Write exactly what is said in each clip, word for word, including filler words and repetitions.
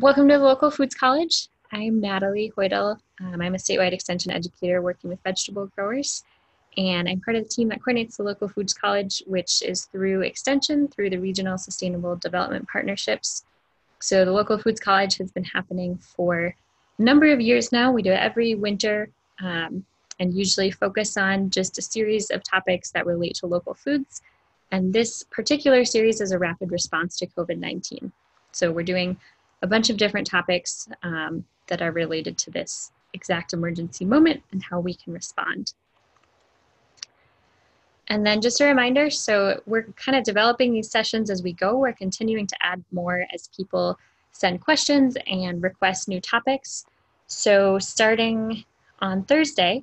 Welcome to the Local Foods College. I'm Natalie Hoidel. Um, I'm a statewide extension educator working with vegetable growers, and I'm part of the team that coordinates the Local Foods College, which is through extension, through the Regional Sustainable Development Partnerships. So the Local Foods College has been happening for a number of years now. We do it every winter um, and usually focus on just a series of topics that relate to local foods. And this particular series is a rapid response to COVID nineteen. So we're doing a bunch of different topics um, that are related to this exact emergency moment and how we can respond. And then just a reminder, so we're kind of developing these sessions as we go. We're continuing to add more as people send questions and request new topics. So starting on Thursday,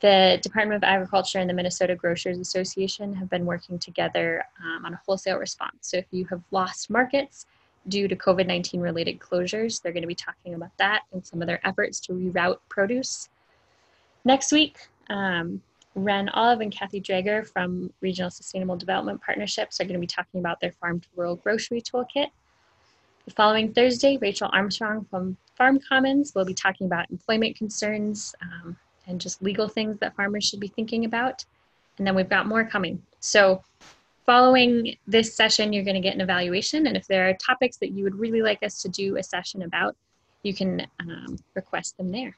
the Department of Agriculture and the Minnesota Grocers Association have been working together um, on a wholesale response. So if you have lost markets due to COVID nineteen related closures, they're going to be talking about that and some of their efforts to reroute produce. Next week, um, Ren, Olive, and Kathy Drager from Regional Sustainable Development Partnerships are going to be talking about their Farm to Rural grocery toolkit. The following Thursday, Rachel Armstrong from Farm Commons will be talking about employment concerns um, and just legal things that farmers should be thinking about. And then we've got more coming. So following this session, you're going to get an evaluation, and if there are topics that you would really like us to do a session about, you can um, request them there.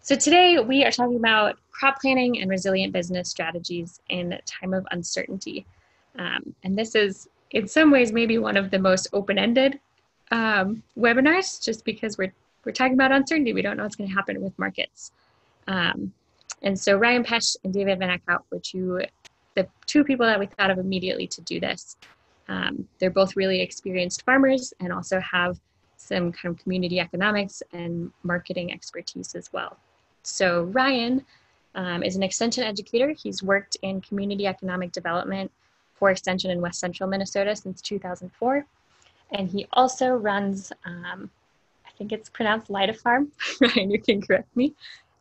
So today we are talking about crop planning and resilient business strategies in a time of uncertainty. Um, and this is in some ways maybe one of the most open-ended um, webinars, just because we're, we're talking about uncertainty. We don't know what's going to happen with markets. Um, and so Ryan Pesch and David Van Eeckhout were two the two people that we thought of immediately to do this. Um, they're both really experienced farmers and also have some kind of community economics and marketing expertise as well. So Ryan um, is an extension educator. He's worked in community economic development for extension in West Central Minnesota since two thousand four. And he also runs, um, I think it's pronounced Lida Farm, Ryan, you can correct me,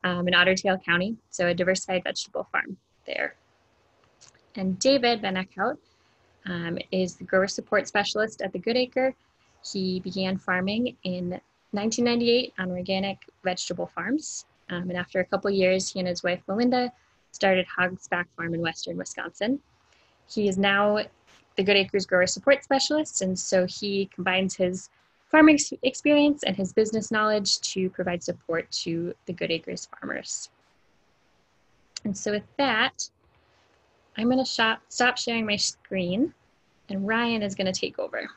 um, in Otter Tail County. So a diversified vegetable farm there. And David Van Eeckhout um, is the grower support specialist at the Good Acre. He began farming in nineteen ninety-eight on organic vegetable farms. Um, and after a couple years, he and his wife, Melinda, started Hogsback Farm in Western Wisconsin. He is now the Good Acre's grower support specialist. And so he combines his farming ex experience and his business knowledge to provide support to the Good Acre's farmers. And so with that, I'm going to stop, stop sharing my screen, and Ryan is going to take over.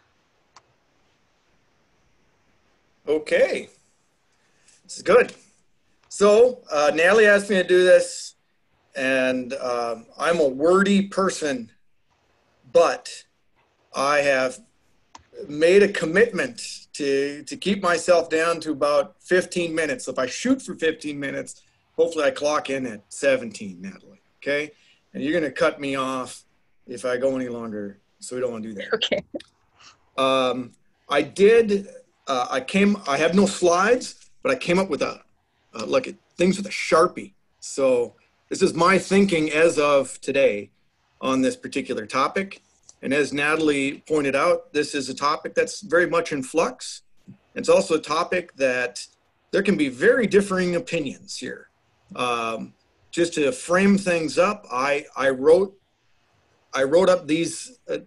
Okay, this is good. So uh, Natalie asked me to do this, and um, I'm a wordy person, but I have made a commitment to, to keep myself down to about fifteen minutes. So if I shoot for fifteen minutes, hopefully I clock in at seventeen, Natalie, okay? And you're going to cut me off if I go any longer, so we don't want to do that. Okay. Um, I did, uh, I came, I have no slides, but I came up with a, uh, look at things with a Sharpie. So this is my thinking as of today on this particular topic. And as Natalie pointed out, this is a topic that's very much in flux. It's also a topic that there can be very differing opinions here. Um, Just to frame things up, I, I, wrote, I wrote up these uh,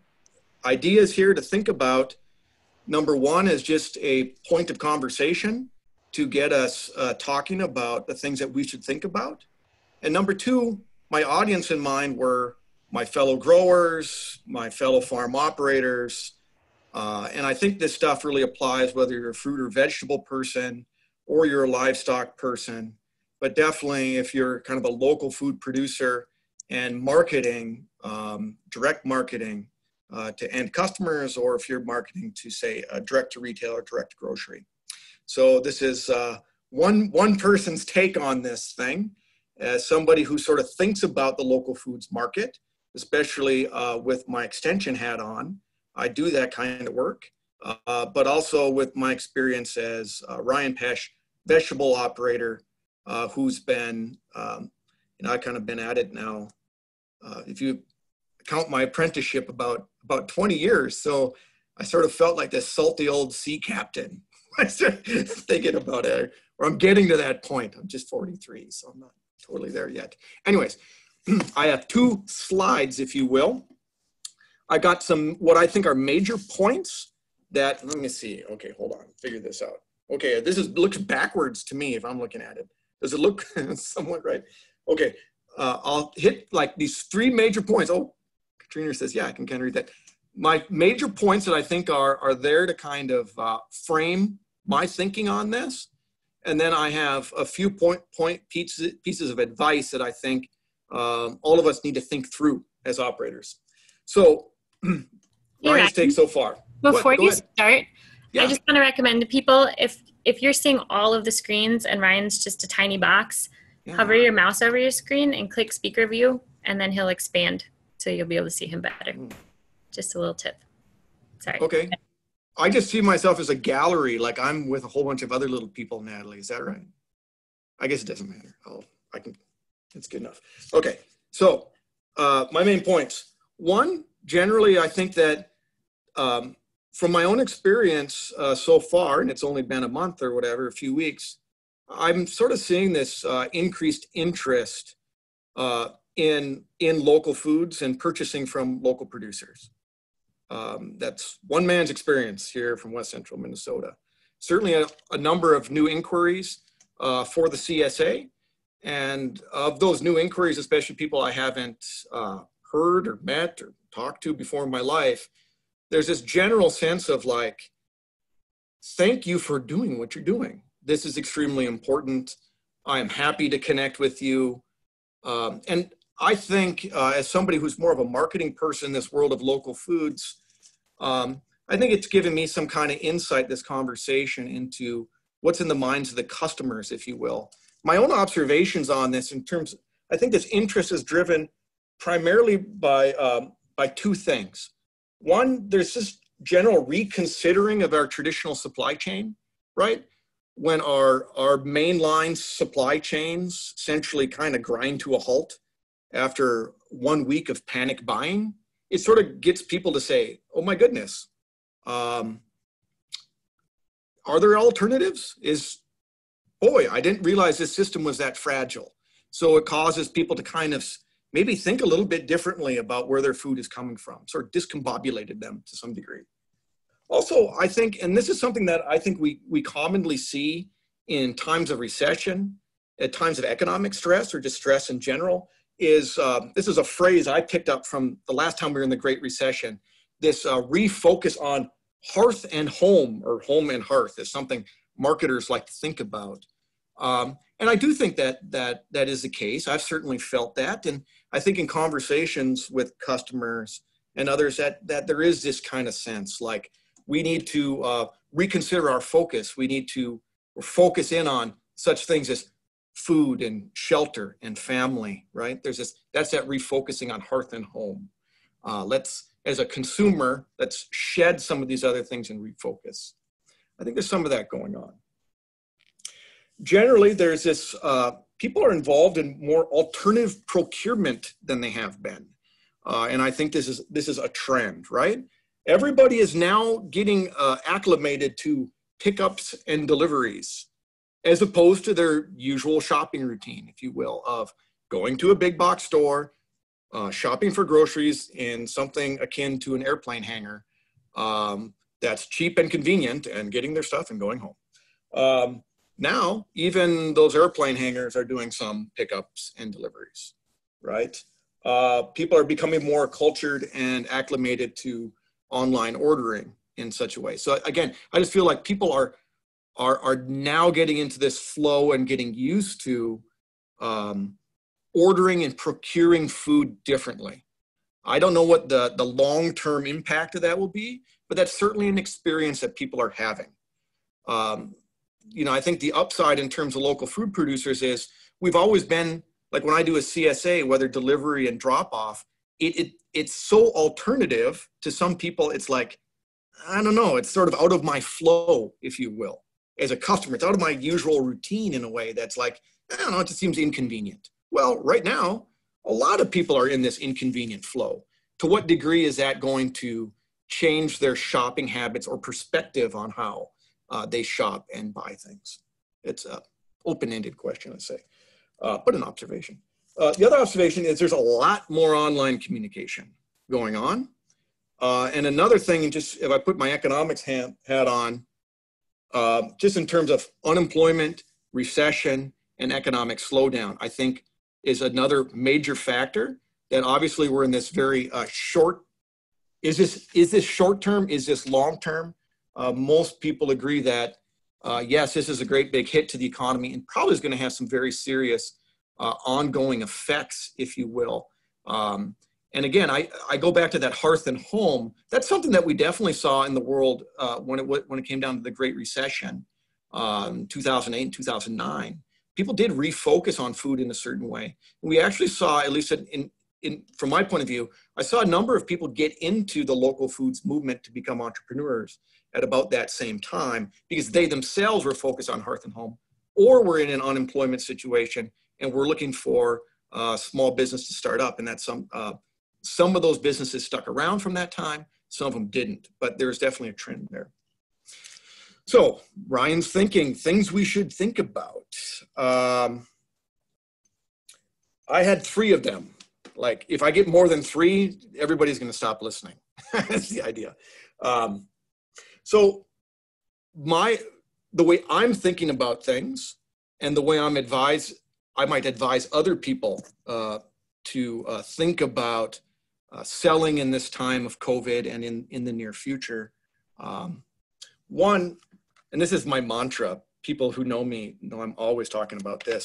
ideas here to think about. Number one is just a point of conversation to get us uh, talking about the things that we should think about. And number two, my audience in mind were my fellow growers, my fellow farm operators. Uh, and I think this stuff really applies whether you're a fruit or vegetable person or you're a livestock person. But definitely if you're kind of a local food producer and marketing, um, direct marketing uh, to end customers, or if you're marketing to say uh, direct to retail or direct to grocery. So this is uh, one, one person's take on this thing as somebody who sort of thinks about the local foods market, especially uh, with my extension hat on. I do that kind of work, uh, but also with my experience as uh, Ryan Pesch, vegetable operator, Uh, who's been, um, you know, I've kind of been at it now, uh, if you count my apprenticeship, about, about twenty years. So I sort of felt like this salty old sea captain. I started thinking about it, or I'm getting to that point. I'm just forty-three, so I'm not totally there yet. Anyways, I have two slides, if you will. I got some, what I think are major points that, let me see. Okay, hold on, figure this out. Okay, this is, looks backwards to me if I'm looking at it. Does it look somewhat right? Okay, uh, I'll hit like these three major points. Oh, Katrina says, yeah, I can kind of read that. My major points that I think are, are there to kind of uh, frame my thinking on this. And then I have a few point, point pieces, pieces of advice that I think um, all of us need to think through as operators. So Ryan's Ryan, take so far. Before you ahead. start, yeah. I just want to recommend to people, if, if you're seeing all of the screens and Ryan's just a tiny box, yeah. hover your mouse over your screen and click speaker view, and then he'll expand so you'll be able to see him better. Mm. Just a little tip. Sorry. Okay. I just see myself as a gallery, like I'm with a whole bunch of other little people, Natalie. Is that right? I guess it doesn't matter. I'll, I can, it's good enough. Okay. So uh, my main points. One, generally, I think that um, from my own experience uh, so far, and it's only been a month or whatever, a few weeks, I'm sort of seeing this uh, increased interest uh, in, in local foods and purchasing from local producers. Um, that's one man's experience here from West Central Minnesota. Certainly a, a number of new inquiries uh, for the C S A. And of those new inquiries, especially people I haven't uh, heard or met or talked to before in my life, there's this general sense of like, thank you for doing what you're doing. This is extremely important. I am happy to connect with you. Um, and I think uh, as somebody who's more of a marketing person in this world of local foods, um, I think it's given me some kind of insight, this conversation into what's in the minds of the customers, if you will. My own observations on this in terms of, I think this interest is driven primarily by, um, by two things. One, there's this general reconsidering of our traditional supply chain, right? When our, our mainline supply chains essentially kind of grind to a halt after one week of panic buying, it sort of gets people to say, oh my goodness, um, are there alternatives? Is, boy, I didn't realize this system was that fragile. So it causes people to kind of maybe think a little bit differently about where their food is coming from, sort of discombobulated them to some degree. Also, I think, and this is something that I think we, we commonly see in times of recession, at times of economic stress or distress in general, is uh, this is a phrase I picked up from the last time we were in the Great Recession, this uh, refocus on hearth and home, or home and hearth, is something marketers like to think about. Um, and I do think that, that that is the case. I've certainly felt that. And I think in conversations with customers and others that, that there is this kind of sense, like we need to uh, reconsider our focus. We need to focus in on such things as food and shelter and family, right? There's this, that's that refocusing on hearth and home. Uh, let's, as a consumer, let's shed some of these other things and refocus. I think there's some of that going on. Generally, there's this, uh, people are involved in more alternative procurement than they have been. Uh, and I think this is, this is a trend, right? Everybody is now getting uh, acclimated to pickups and deliveries, as opposed to their usual shopping routine, if you will, of going to a big box store, uh, shopping for groceries in something akin to an airplane hangar um, that's cheap and convenient, and getting their stuff and going home. Um, now, even those airplane hangars are doing some pickups and deliveries, right? Uh, people are becoming more cultured and acclimated to online ordering in such a way. So again, I just feel like people are Are, are now getting into this flow and getting used to um, ordering and procuring food differently. I don't know what the, the long-term impact of that will be, but that's certainly an experience that people are having. Um, you know, I think the upside in terms of local food producers is we've always been, like when I do a C S A, whether delivery and drop-off, it, it, it's so alternative to some people, it's like, I don't know, it's sort of out of my flow, if you will. As a customer, it's out of my usual routine in a way that's like, I don't know, it just seems inconvenient. Well, right now, a lot of people are in this inconvenient flow. To what degree is that going to change their shopping habits or perspective on how uh, they shop and buy things. It's an open-ended question, I'd say, uh, but an observation. Uh, the other observation is there's a lot more online communication going on. Uh, and another thing, just if I put my economics hat, hat on, uh, just in terms of unemployment, recession, and economic slowdown, I think is another major factor that obviously we're in this very uh, short, is this, is this short-term, is this long-term? Uh, most people agree that, uh, yes, this is a great big hit to the economy and probably is gonna have some very serious uh, ongoing effects, if you will. Um, And again, I, I go back to that hearth and home. That's something that we definitely saw in the world uh, when, it, when it came down to the Great Recession, um, two thousand eight and two thousand nine. People did refocus on food in a certain way. We actually saw, at least in, in, from my point of view, I saw a number of people get into the local foods movement to become entrepreneurs at about that same time because they themselves were focused on hearth and home or were in an unemployment situation and were looking for uh, small business to start up. And that's some... Uh, Some of those businesses stuck around from that time, some of them didn't, but there's definitely a trend there. So Ryan's thinking, things we should think about. Um, I had three of them. Like if I get more than three, everybody's gonna stop listening. That's the idea. Um, so my, the way I'm thinking about things and the way I'm advised, I might advise other people uh, to uh, think about Uh, selling in this time of COVID and in, in the near future. Um, one, and this is my mantra, people who know me know I'm always talking about this.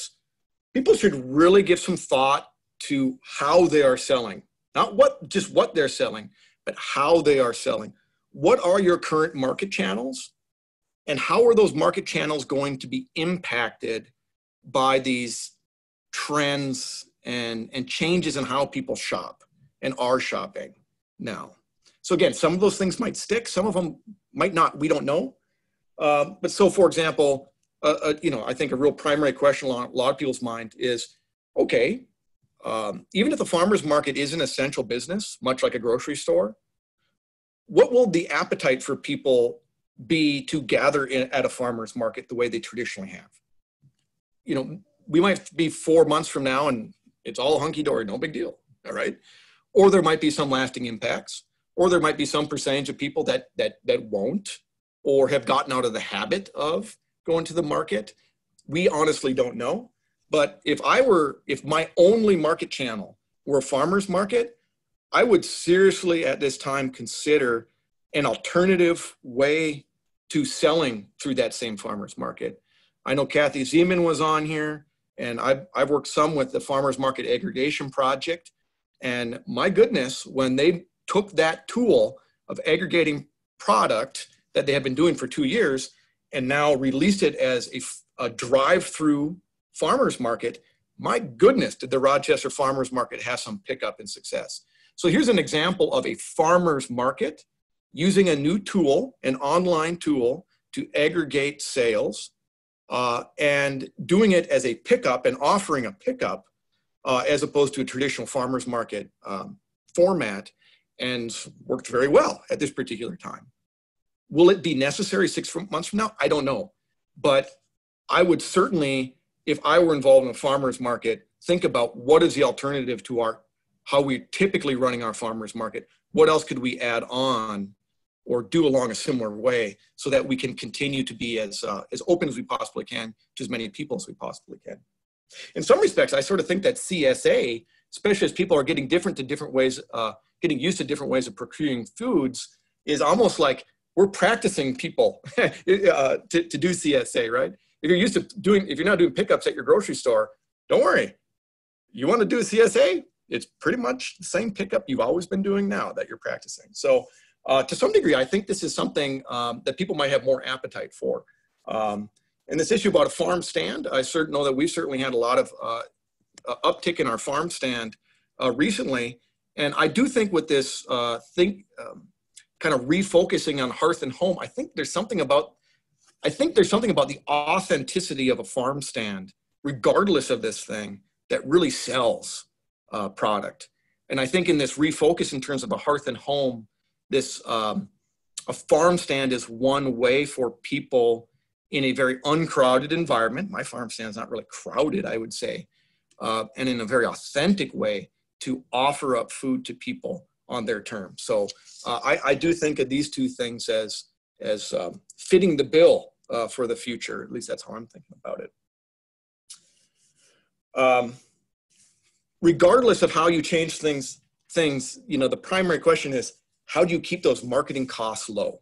People should really give some thought to how they are selling, not what, just what they're selling, but how they are selling. What are your current market channels? And how are those market channels going to be impacted by these trends and, and changes in how people shop and are shopping now? So again, some of those things might stick, some of them might not, we don't know. Uh, but so for example, uh, uh, you know, I think a real primary question on a lot of people's mind is, okay, um, even if the farmer's market is an essential business, much like a grocery store, what will the appetite for people be to gather in, at a farmer's market the way they traditionally have? You know, we might be four months from now and it's all hunky-dory, no big deal, all right? Or there might be some lasting impacts, or there might be some percentage of people that, that, that won't or have gotten out of the habit of going to the market. We honestly don't know. But if I were, if my only market channel were a farmer's market, I would seriously at this time consider an alternative way to selling through that same farmer's market. I know Kathy Zeman was on here, and I've, I've worked some with the Farmers Market Aggregation Project. And my goodness, when they took that tool of aggregating product that they have been doing for two years and now released it as a, a drive-through farmers market, my goodness, did the Rochester farmers market have some pickup and success. So here's an example of a farmers market using a new tool, an online tool to aggregate sales uh, and doing it as a pickup and offering a pickup Uh, as opposed to a traditional farmers market um, format, and worked very well at this particular time. Will it be necessary six months from now? I don't know. But I would certainly, if I were involved in a farmers market, think about what is the alternative to our, how we're typically running our farmers market. What else could we add on or do along a similar way so that we can continue to be as, uh, as open as we possibly can to as many people as we possibly can. In some respects, I sort of think that C S A, especially as people are getting different to different ways, uh, getting used to different ways of procuring foods, is almost like we're practicing people uh, to, to do C S A, right? If you're used to doing, if you're not doing pickups at your grocery store, don't worry. You want to do a C S A? It's pretty much the same pickup you've always been doing now that you're practicing. So uh, to some degree, I think this is something um, that people might have more appetite for. Um, And this issue about a farm stand, I certain know that we've certainly had a lot of uh, uptick in our farm stand uh, recently. And I do think with this uh, think, um, kind of refocusing on hearth and home, I think there's something about, I think there's something about the authenticity of a farm stand, regardless of this thing, that really sells uh, product. And I think in this refocus in terms of a hearth and home this um, a farm stand is one way for people in a very uncrowded environment. My farm stand's not really crowded, I would say, uh, and in a very authentic way to offer up food to people on their terms. So uh, I, I do think of these two things as, as um, fitting the bill uh, for the future. At least that's how I'm thinking about it. Um, regardless of how you change things, things, you know, the primary question is, how do you keep those marketing costs low?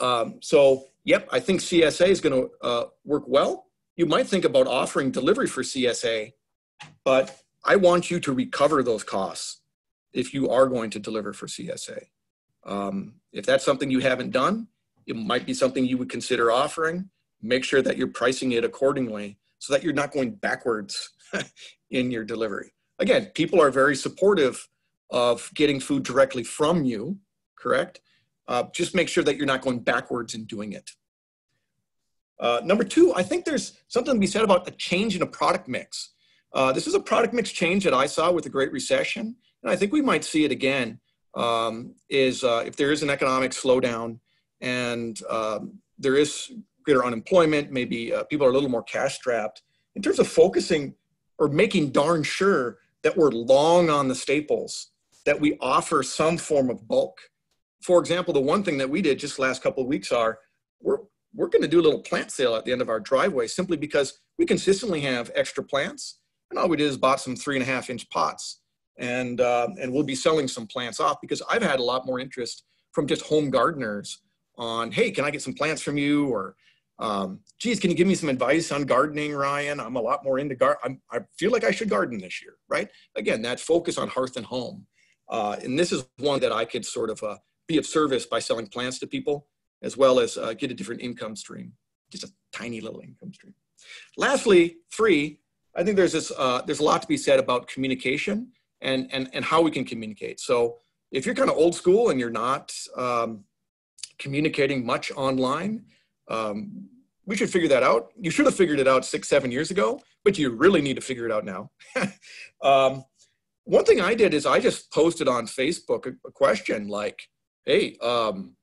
Um, so, yep, I think C S A is going to uh, work well. You might think about offering delivery for C S A, but I want you to recover those costs if you are going to deliver for C S A. Um, if that's something you haven't done, it might be something you would consider offering. Make sure that you're pricing it accordingly so that you're not going backwards in your delivery. Again, people are very supportive of getting food directly from you, correct? Uh, just make sure that you're not going backwards in doing it. Uh, number two, I think there's something to be said about a change in a product mix. Uh, this is a product mix change that I saw with the Great Recession, and I think we might see it again, um, is uh, if there is an economic slowdown and um, there is greater unemployment, maybe uh, people are a little more cash-strapped. In terms of focusing or making darn sure that we're long on the staples, that we offer some form of bulk. For example, the one thing that we did just last couple of weeks are, we're, we're gonna do a little plant sale at the end of our driveway simply because we consistently have extra plants. And all we did is bought some three and a half inch pots. And, uh, and we'll be selling some plants off because I've had a lot more interest from just home gardeners on, hey, can I get some plants from you? Or, um, geez, can you give me some advice on gardening, Ryan? I'm a lot more into garden. I feel like I should garden this year, right? Again, that focus on hearth and home. Uh, and this is one that I could sort of, uh, be of service by selling plants to people, as well as uh, get a different income stream, just a tiny little income stream. Lastly, three, I think there's this, uh, there's a lot to be said about communication and, and, and how we can communicate. So if you're kind of old school and you're not um, communicating much online, um, we should figure that out. You should have figured it out six, seven years ago, but you really need to figure it out now. um, one thing I did is I just posted on Facebook a, a question like, hey, um,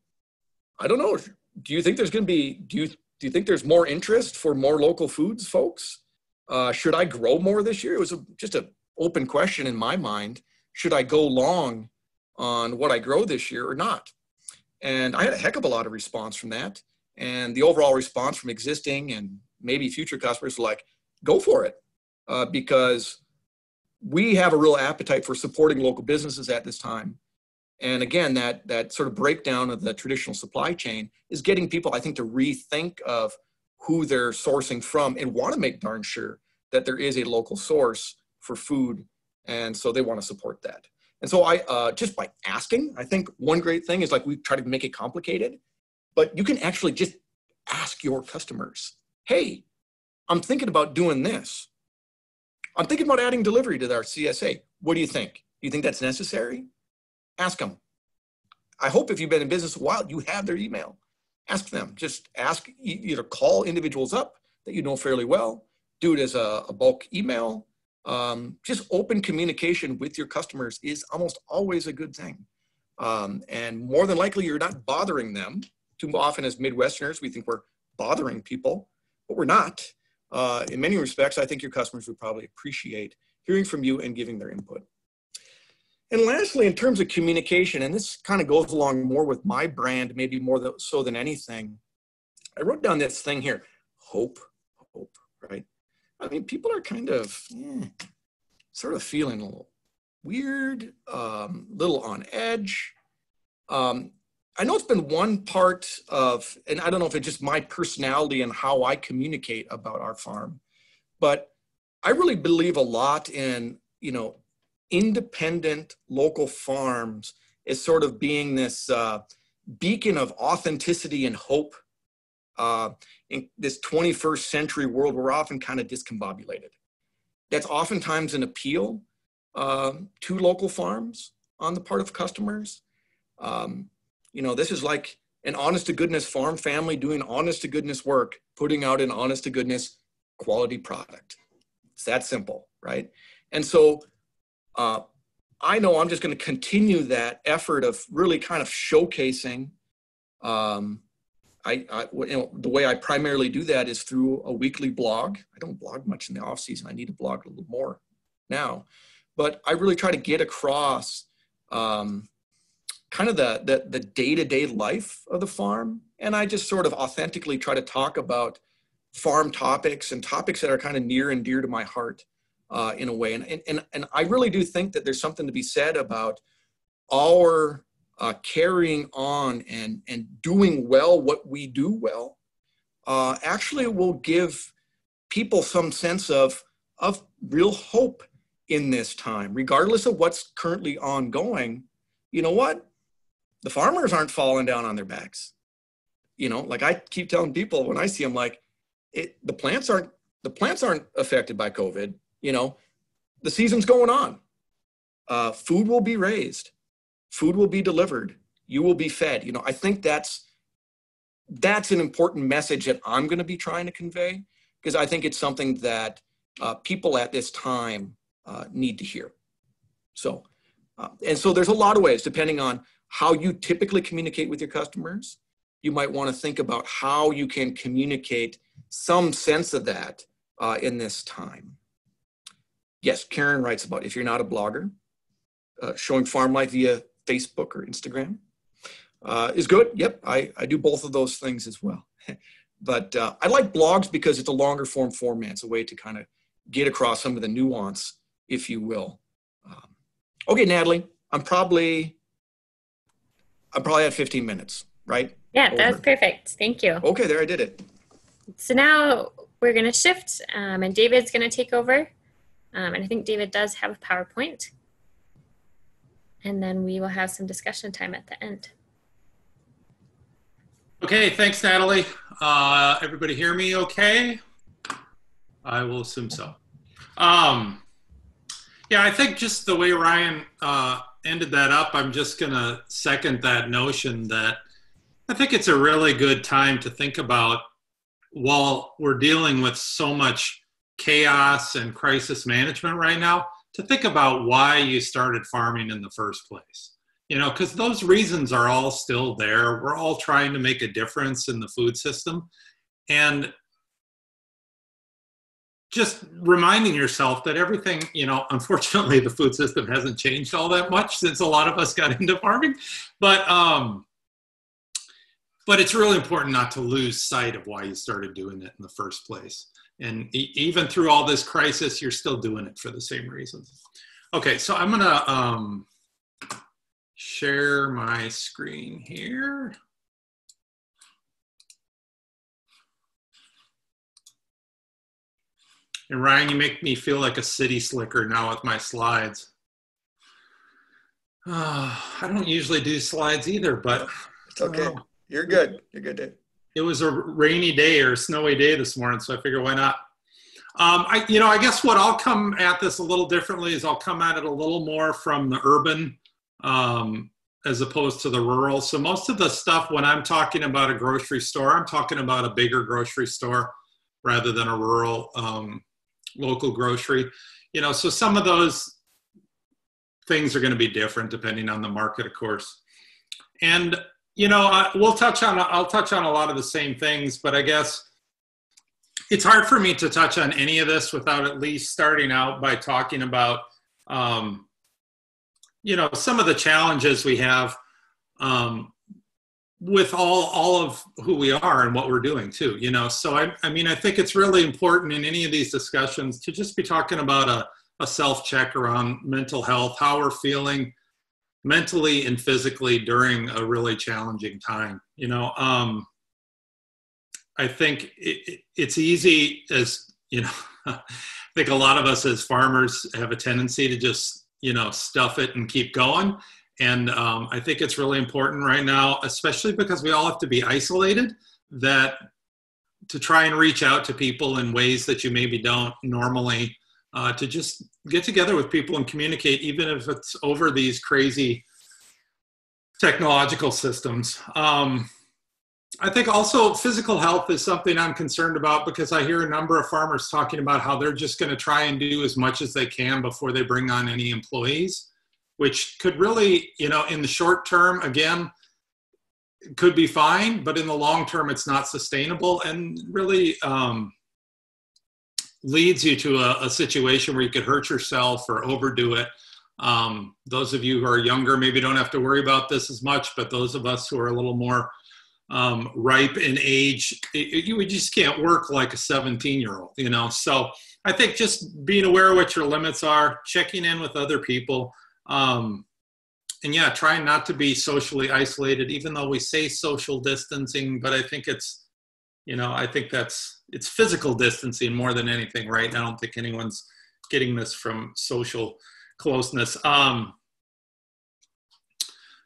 I don't know, do you think there's gonna be, do you, do you think there's more interest for more local foods, folks? Uh, should I grow more this year? It was a, just an open question in my mind. Should I go long on what I grow this year or not? And I had a heck of a lot of response from that. And the overall response from existing and maybe future customers were like, go for it. Uh, because we have a real appetite for supporting local businesses at this time. And again, that, that sort of breakdown of the traditional supply chain is getting people, I think, to rethink of who they're sourcing from and want to make darn sure that there is a local source for food. And so they want to support that. And so I, uh, just by asking, I think one great thing is like we try to make it complicated, but you can actually just ask your customers, hey, I'm thinking about doing this. I'm thinking about adding delivery to our C S A. What do you think? Do you think that's necessary? Ask them. I hope if you've been in business a while, you have their email. Ask them. Just ask, either call individuals up that you know fairly well, do it as a, a bulk email. Um, just open communication with your customers is almost always a good thing. Um, and more than likely, you're not bothering them. Too often as Midwesterners, we think we're bothering people, but we're not. Uh, in many respects, I think your customers would probably appreciate hearing from you and giving their input. And lastly, in terms of communication, and this kind of goes along more with my brand, maybe more so than anything, I wrote down this thing here, hope, hope, right? I mean, people are kind of eh, sort of feeling a little weird, a um, little on edge. Um, I know it's been one part of, and I don't know if it's just my personality and how I communicate about our farm, but I really believe a lot in, you know, independent local farms is sort of being this uh, beacon of authenticity and hope uh, in this twenty-first century world. We're often kind of discombobulated. That's oftentimes an appeal uh, to local farms on the part of customers. Um, you know, this is like an honest to goodness farm family doing honest to goodness work, putting out an honest to goodness quality product. It's that simple, right? And so, Uh, I know I'm just going to continue that effort of really kind of showcasing. Um, I, I you know, the way I primarily do that is through a weekly blog. I don't blog much in the off season. I need to blog a little more now, but I really try to get across um, kind of the, the, the day-to-day life of the farm. And I just sort of authentically try to talk about farm topics and topics that are kind of near and dear to my heart uh, in a way. And, and, and I really do think that there's something to be said about our Uh, carrying on and, and doing well what we do well, uh, actually will give people some sense of, of real hope in this time, regardless of what's currently ongoing. You know what? The farmers aren't falling down on their backs. You know, like I keep telling people when I see them, like it, the plants aren't, the plants aren't affected by COVID. You know, the season's going on. Uh, food will be raised. Food will be delivered. You will be fed. You know, I think that's, that's an important message that I'm going to be trying to convey, because I think it's something that uh, people at this time uh, need to hear. So, uh, and so there's a lot of ways, depending on how you typically communicate with your customers, you might want to think about how you can communicate some sense of that uh, in this time. Yes, Karen writes about if you're not a blogger, Uh, showing farm life via Facebook or Instagram uh, is good. Yep, I, I do both of those things as well. But uh, I like blogs because it's a longer form format. It's a way to kind of get across some of the nuance, if you will. Um, okay, Natalie, I'm probably, I'm probably at fifteen minutes, right? Yeah, Over. That was perfect. Thank you. Okay, there, I did it. So now we're going to shift um, and David's going to take over. Um, and I think David does have a PowerPoint. And then we will have some discussion time at the end. Okay, thanks, Natalie. Uh, everybody hear me okay? I will assume so. Um, yeah, I think just the way Ryan uh, ended that up, I'm just gonna second that notion that I think it's a really good time to think about, while we're dealing with so much chaos and crisis management right now, to think about why you started farming in the first place. You know, because those reasons are all still there. We're all trying to make a difference in the food system. And just reminding yourself that everything, you know, unfortunately the food system hasn't changed all that much since a lot of us got into farming. But, um, but it's really important not to lose sight of why you started doing it in the first place. And even through all this crisis, you're still doing it for the same reasons. Okay, so I'm gonna um, share my screen here. And Ryan, you make me feel like a city slicker now with my slides. Uh, I don't usually do slides either, but. It's okay, oh. You're good, you're good, Dave. It was a rainy day or a snowy day this morning, so I figured why not? Um, I, you know, I guess what I'll come at this a little differently is I'll come at it a little more from the urban um, as opposed to the rural. So most of the stuff when I'm talking about a grocery store, I'm talking about a bigger grocery store rather than a rural um, local grocery. You know, so some of those things are going to be different depending on the market, of course. And you know, uh, we'll touch on, I'll touch on a lot of the same things, but I guess it's hard for me to touch on any of this without at least starting out by talking about, um, you know, some of the challenges we have um, with all, all of who we are and what we're doing too, you know. So, I, I mean, I think it's really important in any of these discussions to just be talking about a, a self-check around mental health, how we're feeling mentally and physically during a really challenging time. You know, um, I think it, it, it's easy as, you know, I think a lot of us as farmers have a tendency to just, you know, stuff it and keep going. And um, I think it's really important right now, especially because we all have to be isolated, that to try and reach out to people in ways that you maybe don't normally, Uh, to just get together with people and communicate, even if it's over these crazy technological systems. Um, I think also physical health is something I'm concerned about, because I hear a number of farmers talking about how they're just going to try and do as much as they can before they bring on any employees. which could really, you know, in the short term, again, could be fine, but in the long term, it's not sustainable, and really um, leads you to a, a situation where you could hurt yourself or overdo it. Um, those of you who are younger maybe don't have to worry about this as much, but those of us who are a little more um, ripe in age, it, you, we just can't work like a seventeen year old, you know? So I think just being aware of what your limits are, checking in with other people, um, and yeah, trying not to be socially isolated, even though we say social distancing, but I think it's, you know, I think that's, it's physical distancing more than anything, right? I don't think anyone's getting this from social closeness. Um,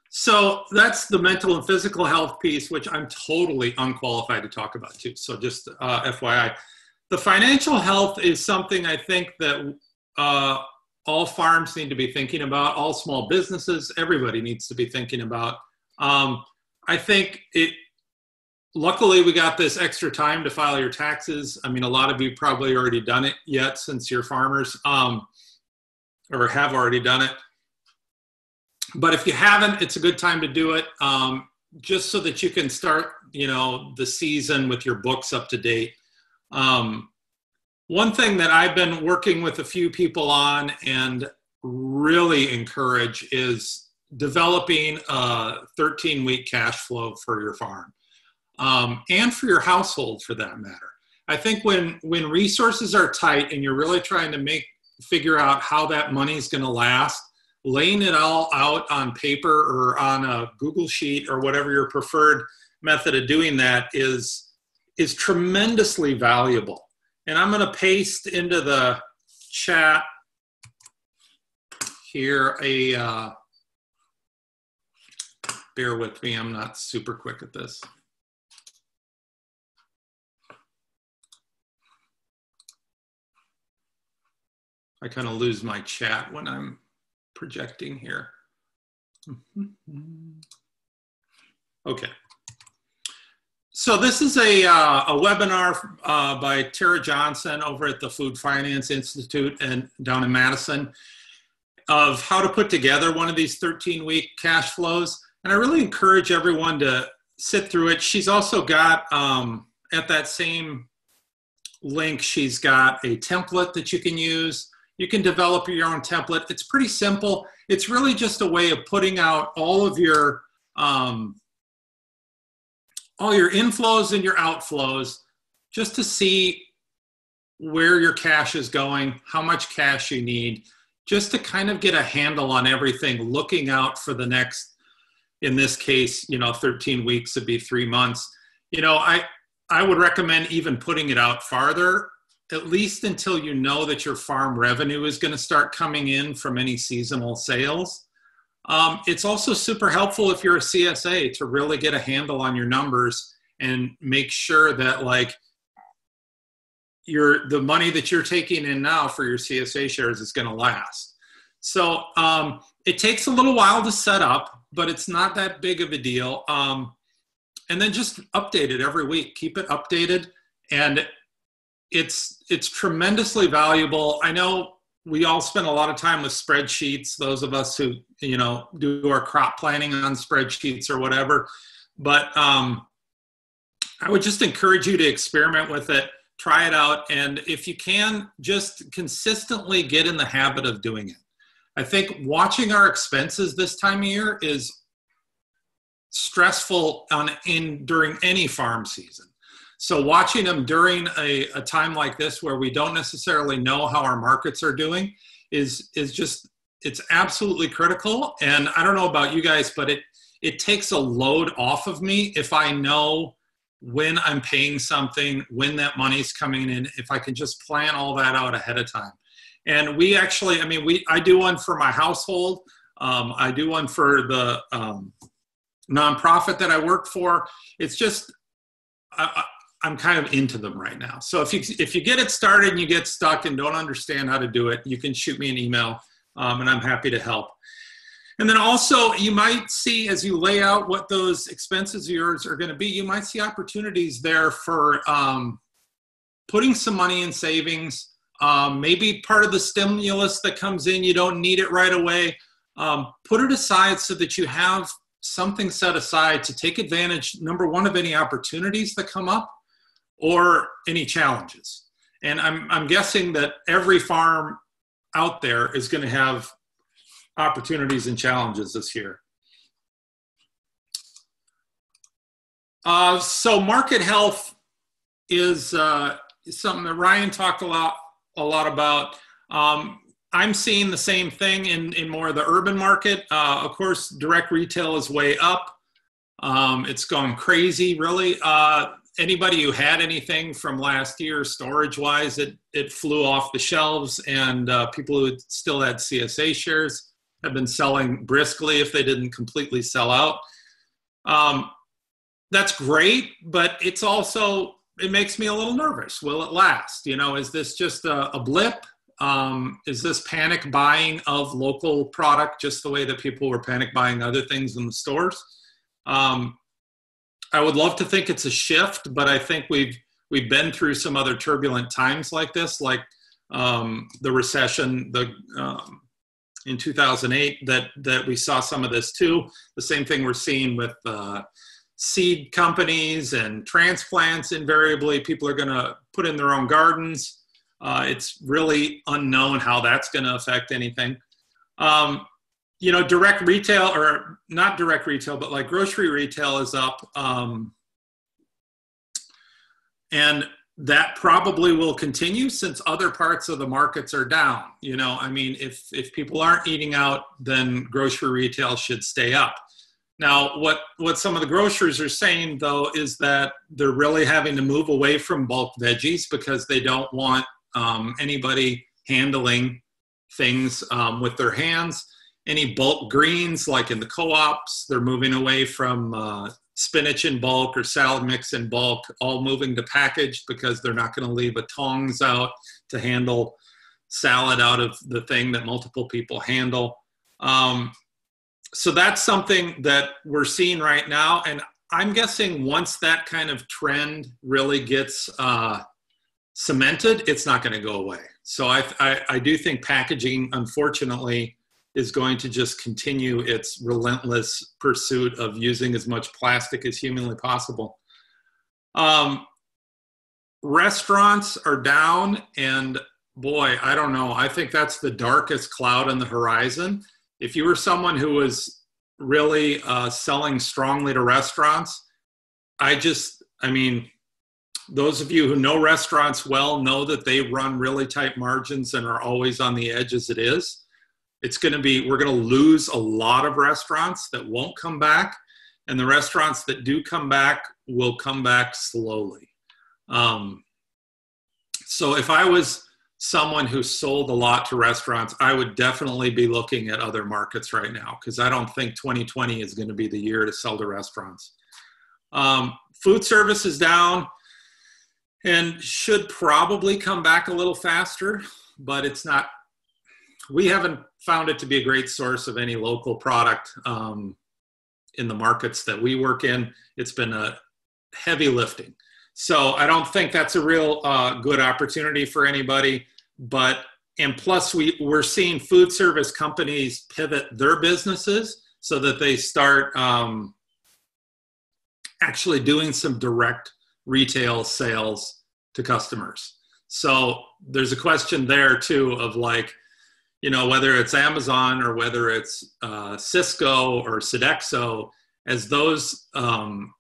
so that's the mental and physical health piece, which I'm totally unqualified to talk about too. So just uh, F Y I. The financial health is something I think that uh, all farms need to be thinking about, all small businesses, everybody needs to be thinking about. Um, I think it, luckily we got this extra time to file your taxes. I mean, a lot of you probably already done it yet since you're farmers. Um, or have already done it. But if you haven't, it's a good time to do it, um, just so that you can start, you know, the season with your books up to date. Um, one thing that I've been working with a few people on and really encourage is developing a thirteen week cash flow for your farm, um, and for your household for that matter. I think when, when resources are tight and you're really trying to make figure out how that money is going to last, laying it all out on paper or on a Google sheet or whatever your preferred method of doing that is, is tremendously valuable. And I'm going to paste into the chat here a, uh, bear with me, I'm not super quick at this. I kind of lose my chat when I'm projecting here. Okay. So this is a, uh, a webinar uh, by Tara Johnson over at the Food Finance Institute and down in Madison of how to put together one of these thirteen week cash flows. And I really encourage everyone to sit through it. She's also got um, at that same link, she's got a template that you can use. You can develop your own template. It's pretty simple. It's really just a way of putting out all of your, um, all your inflows and your outflows, just to see where your cash is going, how much cash you need, just to kind of get a handle on everything, looking out for the next, in this case, you know, thirteen weeks would be three months. You know, I, I would recommend even putting it out farther, at least until you know that your farm revenue is going to start coming in from any seasonal sales. Um, it's also super helpful if you're a C S A to really get a handle on your numbers and make sure that like your, the money that you're taking in now for your C S A shares is going to last. So um, it takes a little while to set up, but it's not that big of a deal. Um, and then just update it every week, keep it updated. And It's, it's tremendously valuable. I know we all spend a lot of time with spreadsheets, those of us who, you know, do our crop planning on spreadsheets or whatever, but um, I would just encourage you to experiment with it, try it out, and if you can, just consistently get in the habit of doing it. I think watching our expenses this time of year is stressful on, in, during any farm season. So watching them during a, a time like this where we don't necessarily know how our markets are doing is, is just, it's absolutely critical. And I don't know about you guys, but it, it takes a load off of me if I know when I'm paying something, when that money's coming in, if I can just plan all that out ahead of time. And we actually, I mean, we, I do one for my household. Um, I do one for the um, nonprofit that I work for. It's just, I, I, I'm kind of into them right now. So if you, if you get it started and you get stuck and don't understand how to do it, you can shoot me an email, um, and I'm happy to help. And then also you might see as you lay out what those expenses of yours are going to be, you might see opportunities there for um, putting some money in savings. Um, maybe part of the stimulus that comes in, you don't need it right away. um, put it aside so that you have something set aside to take advantage, number one, of any opportunities that come up or any challenges. And I'm, I'm guessing that every farm out there is going to have opportunities and challenges this year. Uh, so market health is uh, something that Ryan talked a lot, a lot about. Um, I'm seeing the same thing in, in more of the urban market. Uh, of course, direct retail is way up. Um, it's gone crazy, really. Uh, anybody who had anything from last year, storage-wise, it, it flew off the shelves, and uh, people who still had C S A shares have been selling briskly if they didn't completely sell out. Um, that's great, but it's also, it makes me a little nervous. Will it last? You know, is this just a, a blip? Um, is this panic buying of local product just the way that people were panic buying other things in the stores? Um, I would love to think it's a shift, but I think we've we've been through some other turbulent times like this, like um, the recession the um, in two thousand eight. That that we saw some of this too. The same thing we're seeing with uh, seed companies and transplants. Invariably, people are going to put in their own gardens. Uh, it's really unknown how that's going to affect anything. Um, you know, direct retail, or not direct retail, but like grocery retail is up. Um, and that probably will continue since other parts of the markets are down. You know, I mean, if, if people aren't eating out, then grocery retail should stay up. Now, what, what some of the grocers are saying, though, is that they're really having to move away from bulk veggies because they don't want Um, anybody handling things um, with their hands. Any bulk greens, like in the co-ops, they're moving away from uh, spinach in bulk or salad mix in bulk, all moving to packaged because they're not going to leave a tongs out to handle salad out of the thing that multiple people handle. Um, so that's something that we're seeing right now. And I'm guessing once that kind of trend really gets uh, cemented, it's not going to go away. So I, I, I do think packaging, unfortunately, is going to just continue its relentless pursuit of using as much plastic as humanly possible. Um, restaurants are down, and boy, I don't know. I think that's the darkest cloud on the horizon. If you were someone who was really uh, selling strongly to restaurants, I just, I mean, those of you who know restaurants well know that they run really tight margins and are always on the edge as it is. It's going to be, we're going to lose a lot of restaurants that won't come back. And the restaurants that do come back will come back slowly. Um, so if I was someone who sold a lot to restaurants, I would definitely be looking at other markets right now, because I don't think twenty twenty is going to be the year to sell to restaurants. Um, food service is down and should probably come back a little faster, but it's not, we haven't found it to be a great source of any local product um, in the markets that we work in. It's been a heavy lifting. So I don't think that's a real uh, good opportunity for anybody, but, and plus we, we're seeing food service companies pivot their businesses so that they start um, actually doing some direct retail sales to customers. So there's a question there too of like, you know, whether it's Amazon or whether it's uh, Cisco or Sodexo, as those um,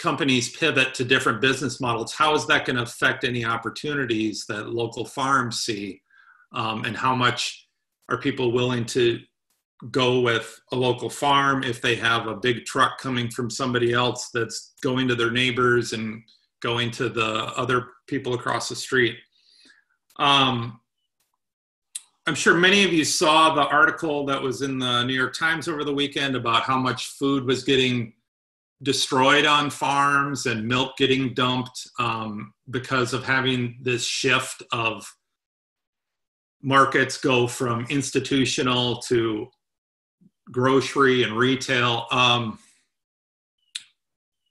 companies pivot to different business models, how is that going to affect any opportunities that local farms see? Um, and how much are people willing to go with a local farm if they have a big truck coming from somebody else that's going to their neighbors and going to the other people across the street. Um, I'm sure many of you saw the article that was in the New York Times over the weekend about how much food was getting destroyed on farms and milk getting dumped um, because of having this shift of markets go from institutional to grocery and retail. Um,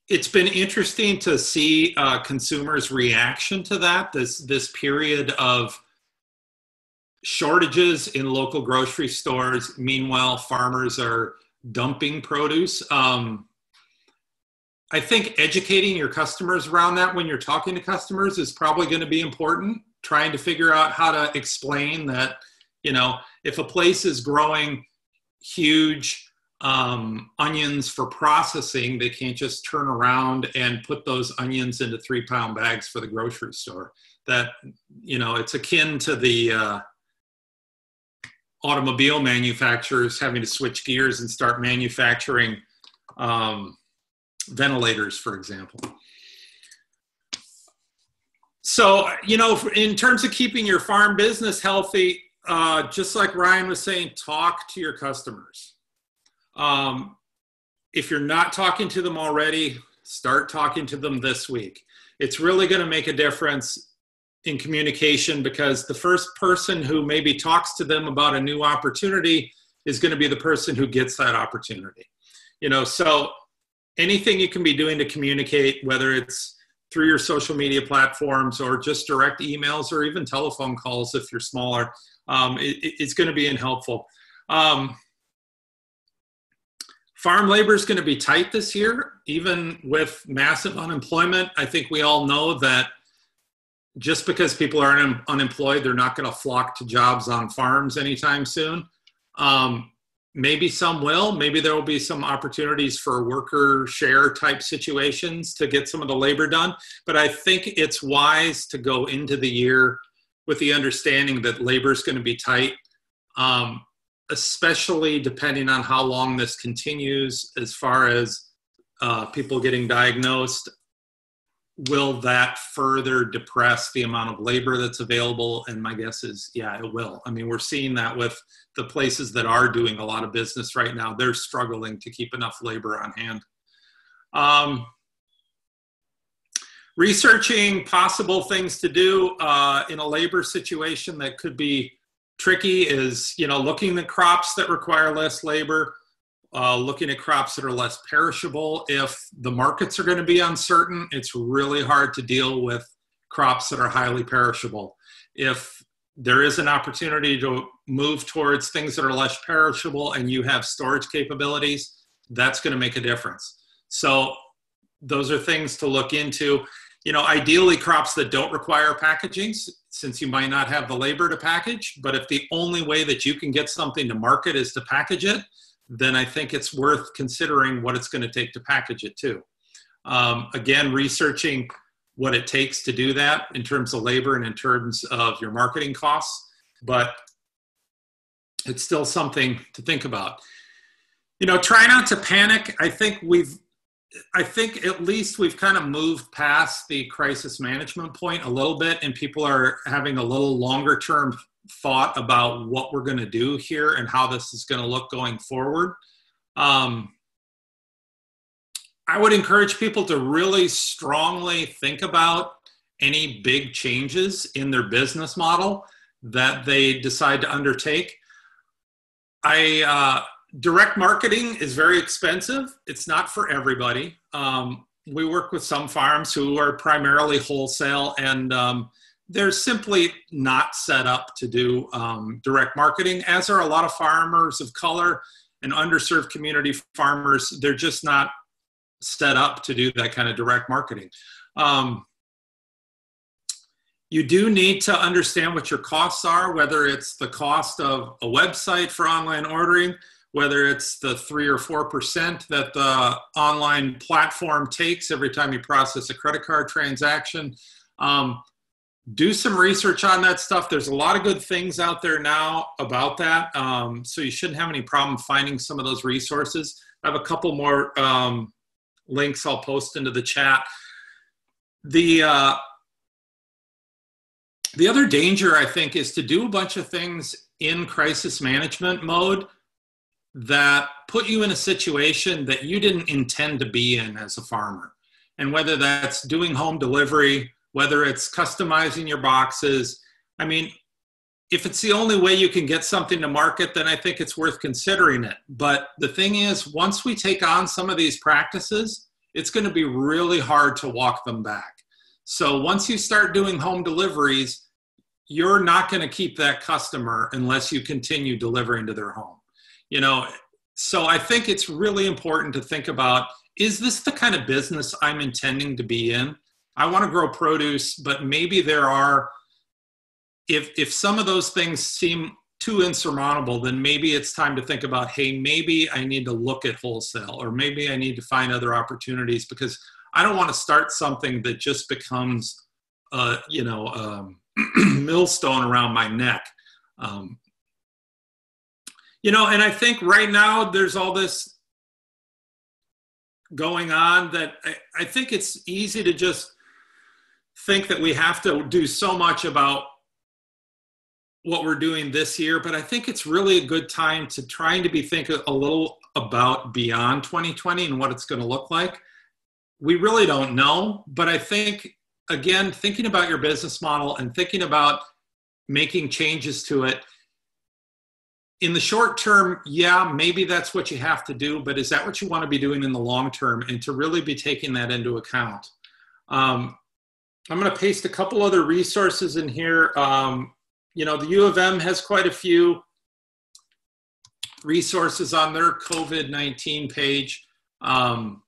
it's been interesting to see uh, consumers' reaction to that, this, this period of shortages in local grocery stores. Meanwhile, farmers are dumping produce. Um, I think educating your customers around that when you're talking to customers is probably going to be important. Trying to figure out how to explain that, you know, if a place is growing huge um, onions for processing, they can't just turn around and put those onions into three pound bags for the grocery store. That, you know, it's akin to the uh, automobile manufacturers having to switch gears and start manufacturing um, ventilators, for example. So, you know, in terms of keeping your farm business healthy, uh, just like Ryan was saying, talk to your customers. Um, if you're not talking to them already, start talking to them this week. It's really going to make a difference in communication, because the first person who maybe talks to them about a new opportunity is going to be the person who gets that opportunity. You know, so anything you can be doing to communicate, whether it's through your social media platforms or just direct emails or even telephone calls if you're smaller, um, it, it's going to be helpful. Um, farm labor is going to be tight this year, even with massive unemployment. I think we all know that just because people are un unemployed, they're not going to flock to jobs on farms anytime soon. Um, Maybe some will. Maybe there will be some opportunities for worker share type situations to get some of the labor done. But I think it's wise to go into the year with the understanding that labor is going to be tight, um, especially depending on how long this continues as far as uh, people getting diagnosed. Will that further depress the amount of labor that's available? And my guess is, yeah, it will. I mean, we're seeing that with the places that are doing a lot of business right now. They're struggling to keep enough labor on hand. Um, researching possible things to do uh, in a labor situation that could be tricky is, you know, looking at crops that require less labor, Uh, looking at crops that are less perishable. If the markets are going to be uncertain, it's really hard to deal with crops that are highly perishable. If there is an opportunity to move towards things that are less perishable and you have storage capabilities, that's going to make a difference. So those are things to look into. You know, ideally crops that don't require packaging, since you might not have the labor to package, but if the only way that you can get something to market is to package it, then I think it's worth considering what it's going to take to package it too. Um, again, researching what it takes to do that in terms of labor and in terms of your marketing costs, but it's still something to think about. You know, try not to panic. I think we've, I think at least we've kind of moved past the crisis management point a little bit, and people are having a little longer term thought about what we're going to do here and how this is going to look going forward. Um, I would encourage people to really strongly think about any big changes in their business model that they decide to undertake. I, uh, direct marketing is very expensive. It's not for everybody. Um, we work with some farms who are primarily wholesale, and um, they're simply not set up to do um, direct marketing, as are a lot of farmers of color and underserved community farmers. They're just not set up to do that kind of direct marketing. Um, you do need to understand what your costs are, whether it's the cost of a website for online ordering, whether it's the three or four percent that the online platform takes every time you process a credit card transaction. Um, Do some research on that stuff. There's a lot of good things out there now about that. Um, so you shouldn't have any problem finding some of those resources. I have a couple more um, links I'll post into the chat. The, uh, the other danger, I think, is to do a bunch of things in crisis management mode that put you in a situation that you didn't intend to be in as a farmer. And whether that's doing home delivery, whether it's customizing your boxes. I mean, if it's the only way you can get something to market, then I think it's worth considering it. But the thing is, once we take on some of these practices, it's going to be really hard to walk them back. So once you start doing home deliveries, you're not going to keep that customer unless you continue delivering to their home. You know, so I think it's really important to think about, is this the kind of business I'm intending to be in? I want to grow produce, but maybe there are, if, if some of those things seem too insurmountable, then maybe it's time to think about, hey, maybe I need to look at wholesale, or maybe I need to find other opportunities, because I don't want to start something that just becomes, uh, you know, um, millstone around my neck. Um, you know, and I think right now there's all this going on that I, I think it's easy to just think that we have to do so much about what we're doing this year, but I think it's really a good time to trying to be think a little about beyond twenty twenty and what it's going to look like. We really don't know, but I think, again, thinking about your business model and thinking about making changes to it, in the short term, yeah, maybe that's what you have to do, but is that what you want to be doing in the long term, and to really be taking that into account? Um, I'm going to paste a couple other resources in here. Um, you know, the U of M has quite a few resources on their COVID nineteen page. Um,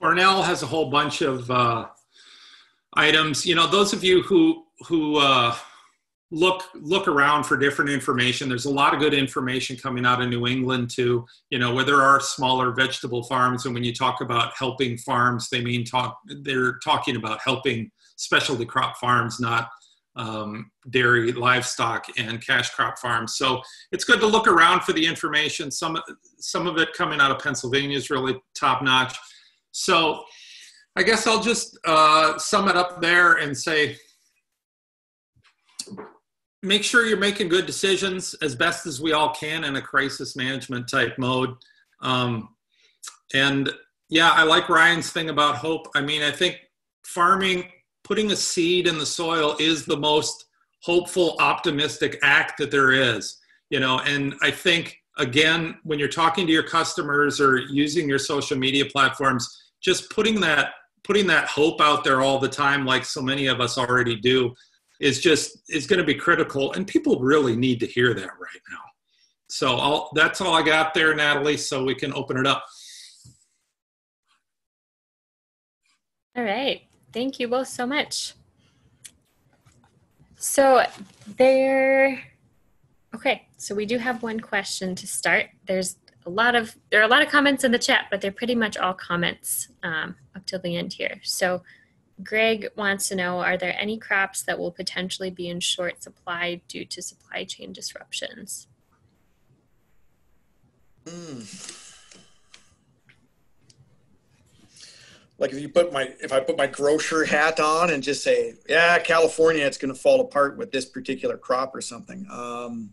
Cornell has a whole bunch of uh, items. You know, those of you who, who, uh, look look around for different information. There's a lot of good information coming out of New England too, you know, where there are smaller vegetable farms. And when you talk about helping farms, they mean talk, they're talking about helping specialty crop farms, not um, dairy, livestock, and cash crop farms. So it's good to look around for the information. Some, some of it coming out of Pennsylvania is really top notch. So I guess I'll just uh, sum it up there and say, make sure you're making good decisions as best as we all can in a crisis management type mode. Um, and yeah, I like Ryan's thing about hope. I mean, I think farming, putting a seed in the soil is the most hopeful, optimistic act that there is, you know, and I think, again, when you're talking to your customers or using your social media platforms, just putting that, putting that hope out there all the time, like so many of us already do, is just is going to be critical, and people really need to hear that right now. So I'll, that's all I got there, Natalie, so we can open it up. All right, thank you both so much. So there, okay, so we do have one question to start. There's a lot of, there are a lot of comments in the chat, but they're pretty much all comments um, up till the end here. So Greg wants to know, are there any crops that will potentially be in short supply due to supply chain disruptions? Mm. Like if you put my, if I put my grocer hat on and just say, yeah, California, it's going to fall apart with this particular crop or something. Um,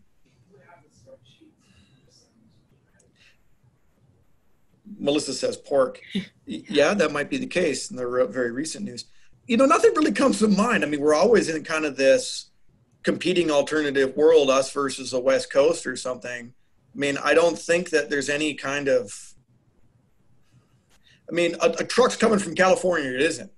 Melissa says pork. Yeah, that might be the case in the very recent news. You know, nothing really comes to mind. I mean, we're always in kind of this competing alternative world, us versus the West Coast or something. I mean, I don't think that there's any kind of, I mean, a, a truck's coming from California, it isn't.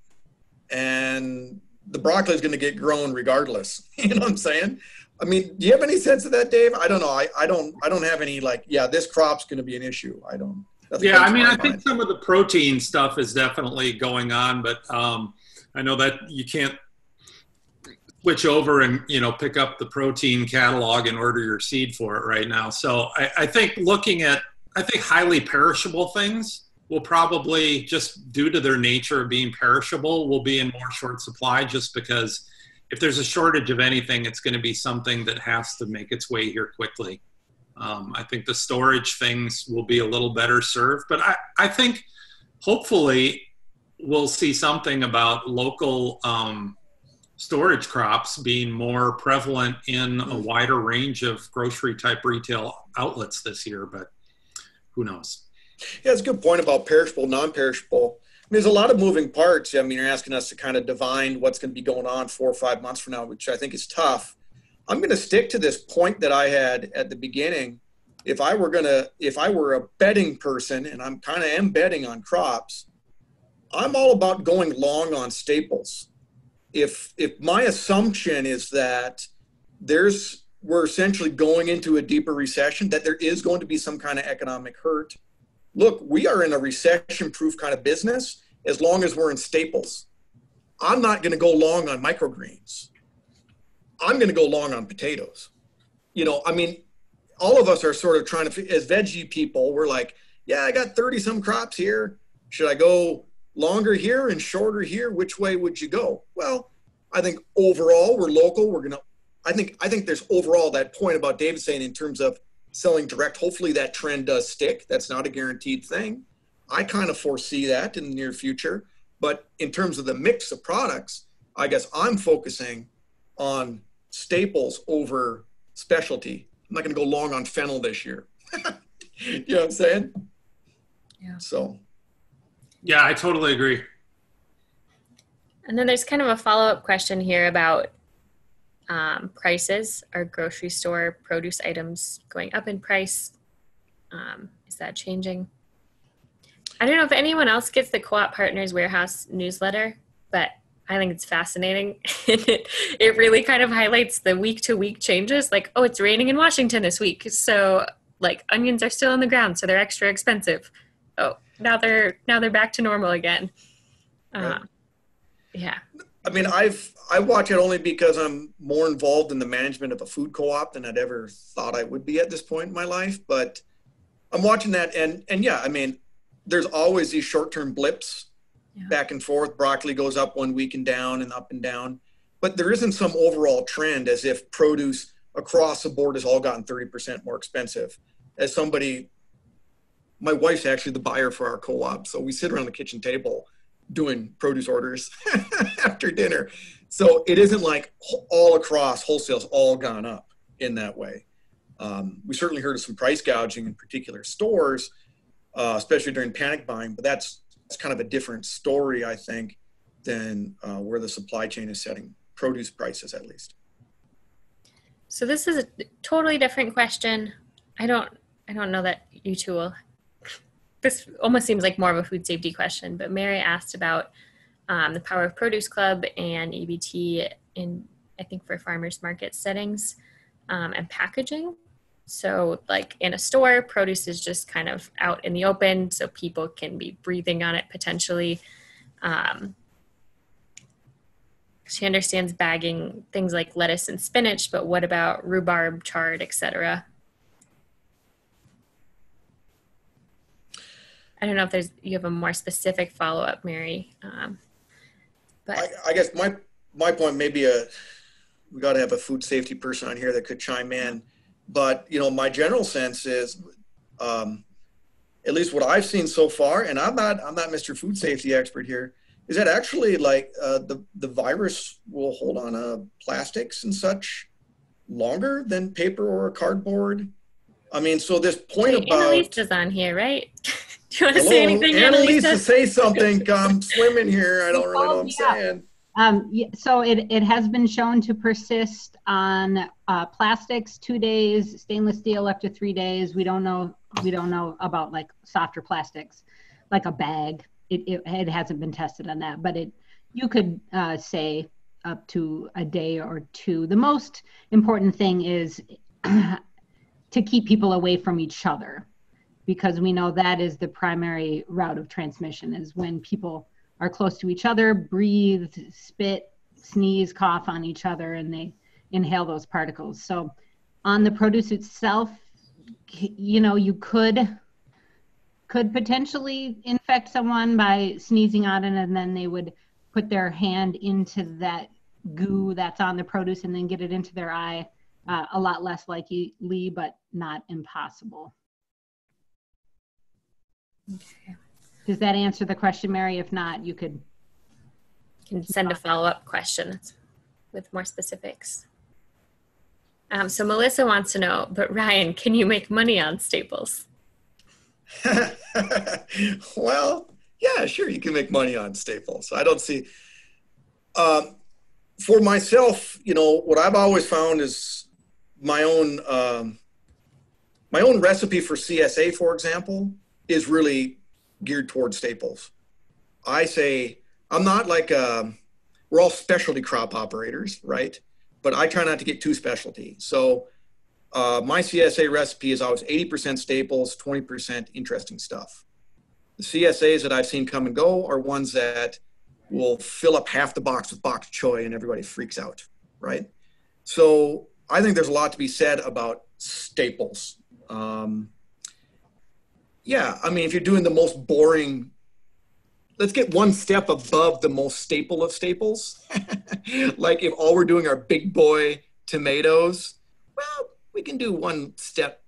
And the broccoli is going to get grown regardless. You know what I'm saying? I mean, do you have any sense of that, Dave? I don't know. I, I don't, I don't have any like, yeah, this crop's going to be an issue. I don't. That's yeah, I mean, I mind. think some of the protein stuff is definitely going on, but um, I know that you can't switch over and, you know, pick up the protein catalog and order your seed for it right now. So I, I think looking at, I think highly perishable things will probably, just due to their nature of being perishable, will be in more short supply, just because if there's a shortage of anything, it's going to be something that has to make its way here quickly. Um, I think the storage things will be a little better served, but I, I think hopefully we'll see something about local um, storage crops being more prevalent in a wider range of grocery type retail outlets this year, but who knows? Yeah, it's a good point about perishable, non-perishable. I mean, there's a lot of moving parts. I mean, you're asking us to kind of divine what's going to be going on four or five months from now, which I think is tough. I'm going to stick to this point that I had at the beginning. If I were going to, if I were a betting person, and I'm kind of am betting on crops, I'm all about going long on staples. if if my assumption is that there's we're essentially going into a deeper recession, that there is going to be some kind of economic hurt. Look, we are in a recession-proof kind of business as long as we're in staples. I'm not going to go long on microgreens. I'm going to go long on potatoes. You know, I mean, all of us are sort of trying to, as veggie people, we're like, yeah, I got thirty some crops here. Should I go longer here and shorter here? Which way would you go? Well, I think overall we're local. We're going to, I think, I think there's overall that point about David saying in terms of selling direct, hopefully that trend does stick. That's not a guaranteed thing. I kind of foresee that in the near future, but in terms of the mix of products, I guess I'm focusing on staples over specialty. I'm not going to go long on fennel this year. You know what I'm saying? Yeah. So. Yeah, I totally agree. And then there's kind of a follow-up question here about um, prices. Are grocery store produce items going up in price? Um, is that changing? I don't know if anyone else gets the Co-op Partners Warehouse newsletter, but I think it's fascinating. it, it really kind of highlights the week-to-week changes. Like, oh, it's raining in Washington this week, so like onions are still on the ground, so they're extra expensive. Oh, now they're now they're back to normal again. Uh, right. Yeah. I mean, I've I watch it only because I'm more involved in the management of a food co-op than I'd ever thought I would be at this point in my life. But I'm watching that, and and yeah, I mean, there's always these short-term blips yeah. back and forth. Broccoli goes up one week and down and up and down. But there isn't some overall trend as if produce across the board has all gotten thirty percent more expensive. As somebody, my wife's actually the buyer for our co-op. So we sit around the kitchen table doing produce orders after dinner. So it isn't like all across wholesale's all gone up in that way. Um, we certainly heard of some price gouging in particular stores, Uh, especially during panic buying, but that's, that's kind of a different story, I think, than uh, where the supply chain is setting produce prices, at least. So this is a totally different question. I don't, I don't know that you two will. This almost seems like more of a food safety question, but Mary asked about um, the Power of Produce Club and E B T in, I think, for farmers market settings um, and packaging. So like in a store, produce is just kind of out in the open, so people can be breathing on it potentially. Um, she understands bagging things like lettuce and spinach, but what about rhubarb, chard, et cetera? I don't know if there's you have a more specific follow-up, Mary. Um, but I, I guess my my point maybe a we got to have a food safety person on here that could chime in. But, you know, my general sense is, um, at least what I've seen so far, and I'm not, I'm not Mister Food Safety Expert here, is that actually like uh, the, the virus will hold on uh, plastics and such longer than paper or cardboard. I mean, so this point Wait, about- Annalisa's on here, right? Do you want to hello, say anything, Annalisa? Annalisa, say something, come swim in here. I don't really know what I'm saying. Um, so it, it has been shown to persist on uh, plastics two days, stainless steel up to three days. We don't know we don't know about like softer plastics, like a bag. It it, it hasn't been tested on that, but it you could uh, say up to a day or two. The most important thing is to keep people away from each other, because we know that is the primary route of transmission is when people are close to each other, breathe, spit, sneeze, cough on each other, and they inhale those particles. So on the produce itself, you know, you could could potentially infect someone by sneezing on it, and then they would put their hand into that goo that's on the produce and then get it into their eye. Uh, a lot less likely, but not impossible. Okay. Does that answer the question, Mary? If not, you could can send a follow-up question with more specifics. Um, so Melissa wants to know, but Ryan, can you make money on staples? Well, yeah, sure, you can make money on staples. I don't see, um, for myself, you know, what I've always found is my own, um, my own recipe for C S A, for example, is really geared towards staples. I say, I'm not like a, we're all specialty crop operators, right? But I try not to get too specialty. So uh, my C S A recipe is always eighty percent staples, twenty percent interesting stuff. The C S As that I've seen come and go are ones that will fill up half the box with bok choy and everybody freaks out, right? So I think there's a lot to be said about staples. Um, yeah, I mean, if you're doing the most boring, let's get one step above the most staple of staples. Like if all we're doing are big boy tomatoes, well, we can do one step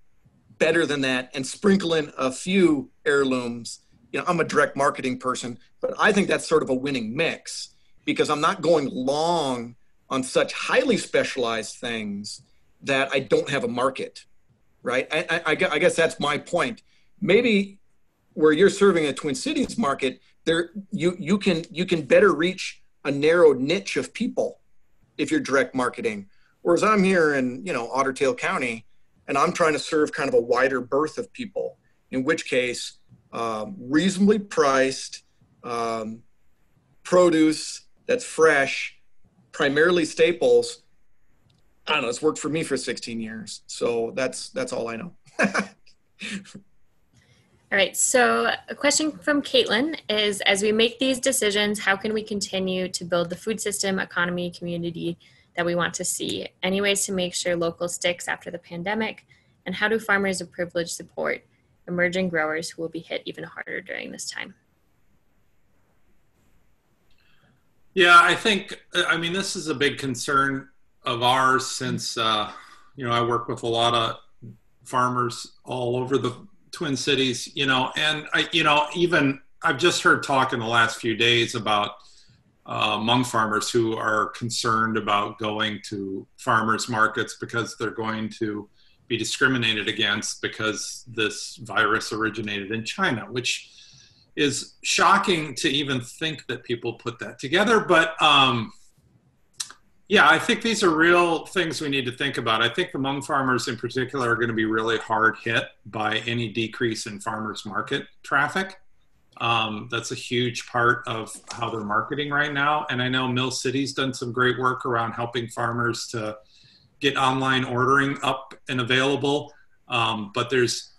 better than that and sprinkle in a few heirlooms. You know, I'm a direct marketing person, but I think that's sort of a winning mix because I'm not going long on such highly specialized things that I don't have a market, right? I, I, I guess that's my point. Maybe where you're serving a Twin Cities market, there you you can you can better reach a narrow niche of people if you're direct marketing. Whereas I'm here in you know Otter Tail County, and I'm trying to serve kind of a wider berth of people. In which case, um, reasonably priced um, produce that's fresh, primarily staples. I don't know. It's worked for me for sixteen years, so that's that's all I know. All right, so a question from Caitlin is, as we make these decisions, how can we continue to build the food system, economy, community that we want to see? Any ways to make sure local sticks after the pandemic? And how do farmers of privilege support emerging growers who will be hit even harder during this time? Yeah, I think, I mean, this is a big concern of ours since, uh, you know, I work with a lot of farmers all over the Twin Cities, you know, and I, you know, even I've just heard talk in the last few days about uh, Hmong farmers who are concerned about going to farmers markets because they're going to be discriminated against because this virus originated in China, which is shocking to even think that people put that together. But um, yeah, I think these are real things we need to think about. I think the Hmong farmers in particular are going to be really hard hit by any decrease in farmers market traffic. Um, that's a huge part of how they're marketing right now. And I know Mill City's done some great work around helping farmers to get online ordering up and available. Um, but there's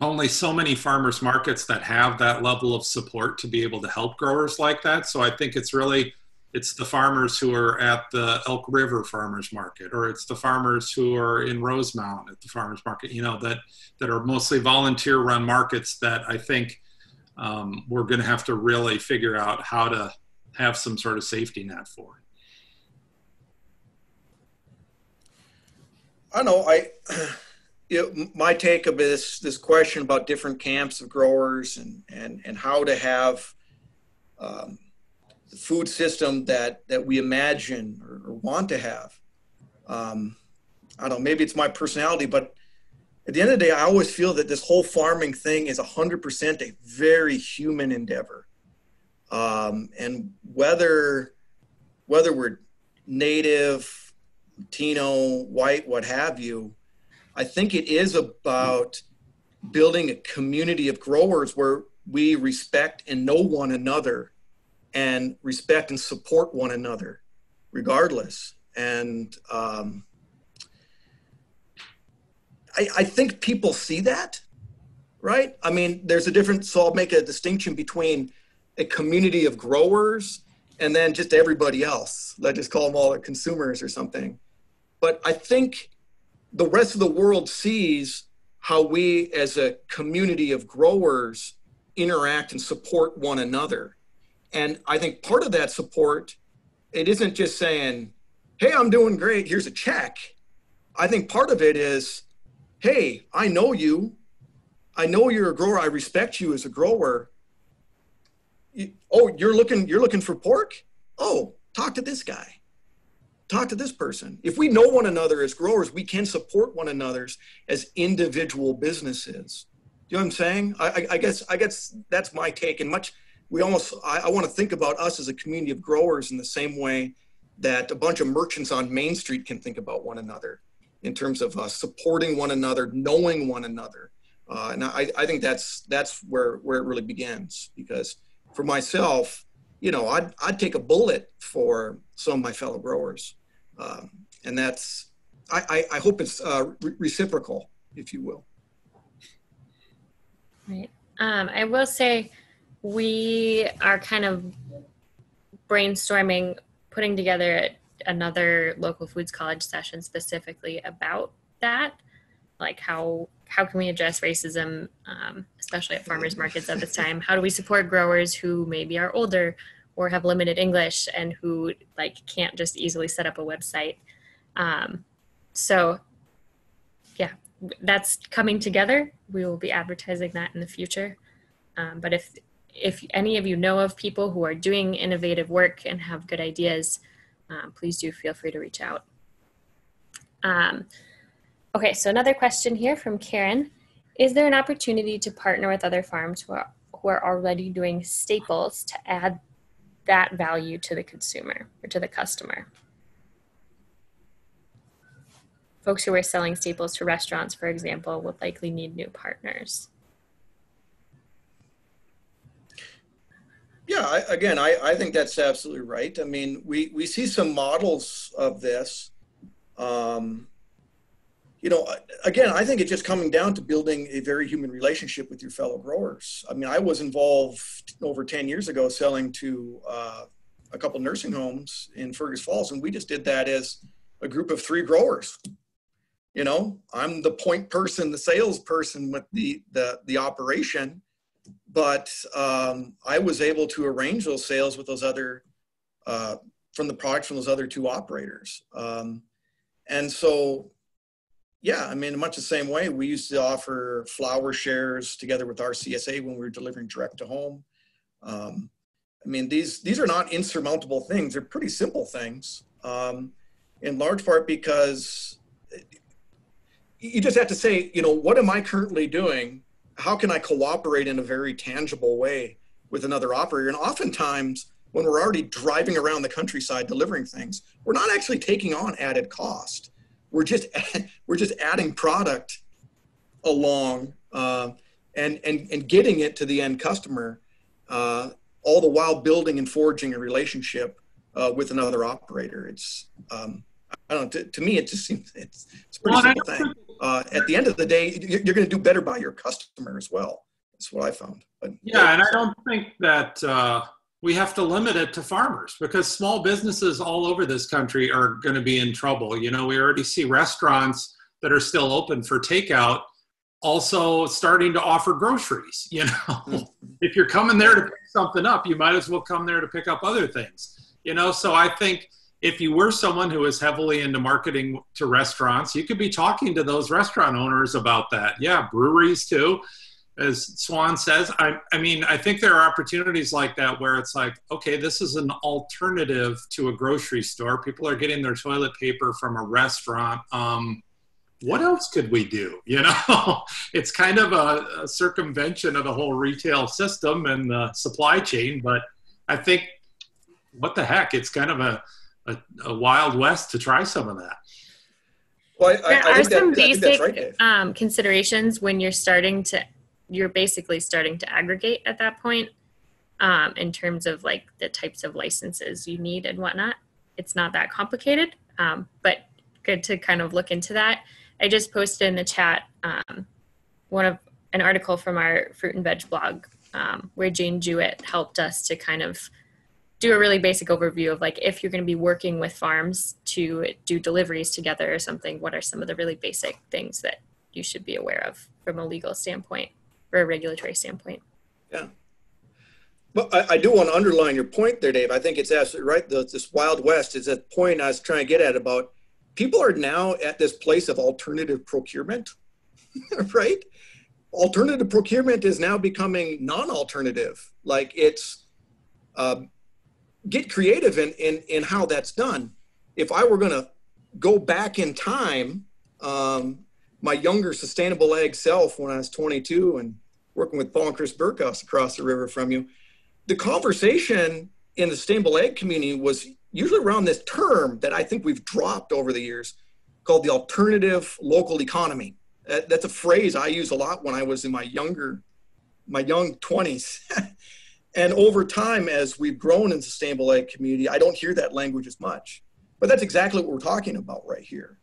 only so many farmers markets that have that level of support to be able to help growers like that. So I think it's really, it's the farmers who are at the Elk River Farmers Market, or it's the farmers who are in Rosemount at the Farmers Market, you know, that, that are mostly volunteer run markets that I think um, we're going to have to really figure out how to have some sort of safety net for. I don't know. I, you know, my take of this, this question about different camps of growers and, and, and how to have, um, the food system that, that we imagine or, or want to have. Um, I don't know, maybe it's my personality, but at the end of the day, I always feel that this whole farming thing is one hundred percent a very human endeavor. Um, and whether, whether we're Native, Latino, white, what have you, I think it is about building a community of growers where we respect and know one another and respect and support one another regardless. And um, I, I think people see that, right? I mean, there's a difference, so I'll make a distinction between a community of growers and then just everybody else. Let's just call them all consumers or something. But I think the rest of the world sees how we as a community of growers interact and support one another. And I think part of that support, it isn't just saying, hey, I'm doing great, here's a check. I think part of it is, hey, I know you. I know you're a grower. I respect you as a grower. You, oh, you're looking, you're looking for pork? Oh, talk to this guy. Talk to this person. If we know one another as growers, we can support one another as individual businesses. You know what I'm saying? I, I, I guess I guess that's my take, and much. We almost, I, I want to think about us as a community of growers in the same way that a bunch of merchants on Main Street can think about one another in terms of uh, supporting one another, knowing one another. Uh, and I, I think that's, that's where, where it really begins, because for myself, you know, I'd, I'd take a bullet for some of my fellow growers. Um, and that's, I, I, I hope it's uh, re reciprocal, if you will. Right. Um, I will say we are kind of brainstorming, putting together another Local Foods College session specifically about that, like how how can we address racism, um, especially at farmers markets at this time? How do we support growers who maybe are older or have limited English and who like can't just easily set up a website? Um, so yeah, that's coming together. We will be advertising that in the future. Um, but if, if any of you know of people who are doing innovative work and have good ideas, um, please do feel free to reach out. Um, Okay, so another question here from Karen. Is there an opportunity to partner with other farms who are, who are already doing staples to add that value to the consumer or to the customer? Folks who are selling staples to restaurants, for example, would likely need new partners. Yeah, I, again, I, I think that's absolutely right. I mean, we, we see some models of this. Um, You know, again, I think it's just coming down to building a very human relationship with your fellow growers. I mean, I was involved over ten years ago selling to uh, a couple nursing homes in Fergus Falls, and we just did that as a group of three growers. You know, I'm the point person, the salesperson with the, the, the operation, but um, I was able to arrange those sales with those other, uh, from the products from those other two operators. Um, and so, yeah, I mean, in much the same way, we used to offer flower shares together with our C S A when we were delivering direct to home. Um, I mean, these, these are not insurmountable things. They're pretty simple things, um, in large part because you just have to say, you know, what am I currently doing? How can I cooperate in a very tangible way with another operator? And oftentimes, when we're already driving around the countryside delivering things, we're not actually taking on added cost. We're just we're just adding product along uh, and and and getting it to the end customer, uh, all the while building and forging a relationship uh, with another operator. It's um, I don't know, to, to me it just seems it's, it's a pretty simple thing. Uh, at the end of the day, you're going to do better by your customer as well. That's what I found. But yeah, and I don't think that uh, we have to limit it to farmers, because small businesses all over this country are going to be in trouble. You know, we already see restaurants that are still open for takeout also starting to offer groceries. You know, if you're coming there to pick something up, you might as well come there to pick up other things. You know, so I think if you were someone who is heavily into marketing to restaurants, you could be talking to those restaurant owners about that. Yeah, breweries too. As Swan says, I, I mean, I think there are opportunities like that where it's like, okay, this is an alternative to a grocery store. People are getting their toilet paper from a restaurant. Um, what else could we do? You know, it's kind of a, a circumvention of the whole retail system and the supply chain. But I think, what the heck, it's kind of a, a, a wild west to try some of that. Well, I, I, there I are think some that, basic right, um, considerations when you're starting to you're basically starting to aggregate at that point, um, in terms of like the types of licenses you need and whatnot. It's not that complicated, um, but good to kind of look into that. I just posted in the chat um, one of an article from our fruit and veg blog um, where Jane Jewett helped us to kind of do a really basic overview of like, if you're going to be working with farms to do deliveries together or something, what are some of the really basic things that you should be aware of from a legal standpoint? Or a regulatory standpoint. Yeah. But I, I do want to underline your point there, Dave. I think it's absolutely right. The, this Wild West is a point I was trying to get at about people are now at this place of alternative procurement, right? Alternative procurement is now becoming non-alternative. Like it's, uh, get creative in, in, in how that's done. If I were going to go back in time, um, my younger sustainable ag self when I was twenty-two and working with Paul and Chris Burkhouse across the river from you, the conversation in the sustainable ag community was usually around this term that I think we've dropped over the years called the alternative local economy. That, that's a phrase I use a lot when I was in my younger, my young twenties. And over time, as we've grown in sustainable ag community, I don't hear that language as much, but that's exactly what we're talking about right here.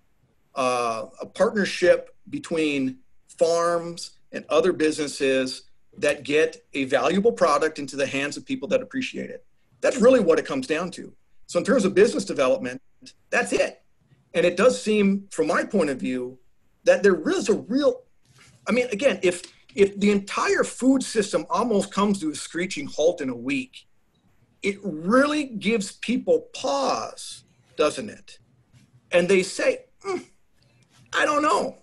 Uh, a partnership between farms and other businesses that get a valuable product into the hands of people that appreciate it. That's really what it comes down to. So in terms of business development, that's it. And it does seem, from my point of view, that there is a real, I mean, again, if if the entire food system almost comes to a screeching halt in a week, it really gives people pause, doesn't it? And they say, mm, I don't know.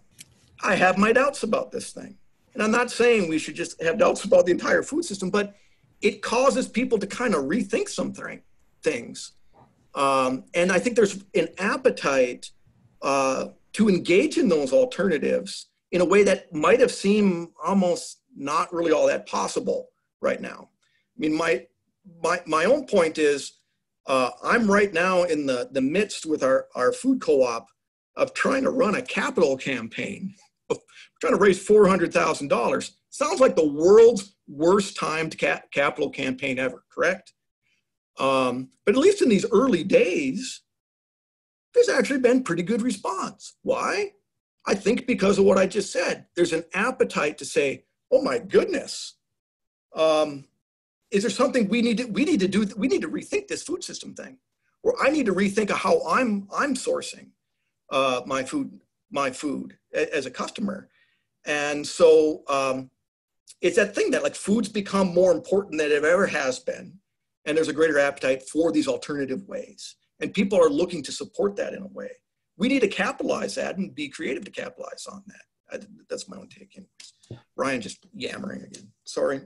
I have my doubts about this thing. And I'm not saying we should just have doubts about the entire food system, but it causes people to kind of rethink some th- things. Um, and I think there's an appetite uh, to engage in those alternatives in a way that might have seemed almost not really all that possible right now. I mean, my my, my own point is uh, I'm right now in the, the midst with our, our food co-op of trying to run a capital campaign. We're trying to raise four hundred thousand dollars. Sounds like the world's worst timed ca- capital campaign ever, correct? Um, but at least in these early days, there's actually been pretty good response. Why? I think because of what I just said. There's an appetite to say, oh my goodness, um, is there something we need to, we need to do, we need to rethink this food system thing, or I need to rethink how I'm, I'm sourcing uh, my food, my food a, as a customer. And so um, it's that thing that like food's become more important than it ever has been. And there's a greater appetite for these alternative ways. And people are looking to support that in a way. We need to capitalize that and be creative to capitalize on that. I, that's my own take. Anyways. Ryan just yammering again. Sorry.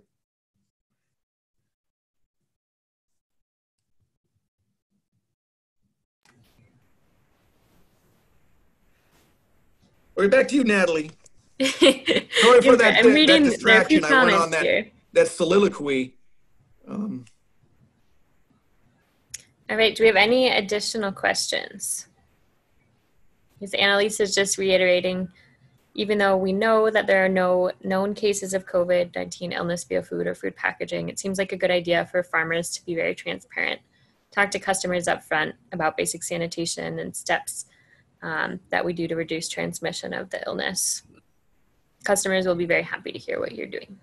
We're back to you, Natalie. Sorry for that, I'm that, that distraction. I went on that, that soliloquy. Um, All right, do we have any additional questions? Because Annalise is just reiterating, even though we know that there are no known cases of COVID nineteen illness via food or food packaging, it seems like a good idea for farmers to be very transparent, talk to customers up front about basic sanitation and steps um, that we do to reduce transmission of the illness. Customers will be very happy to hear what you're doing.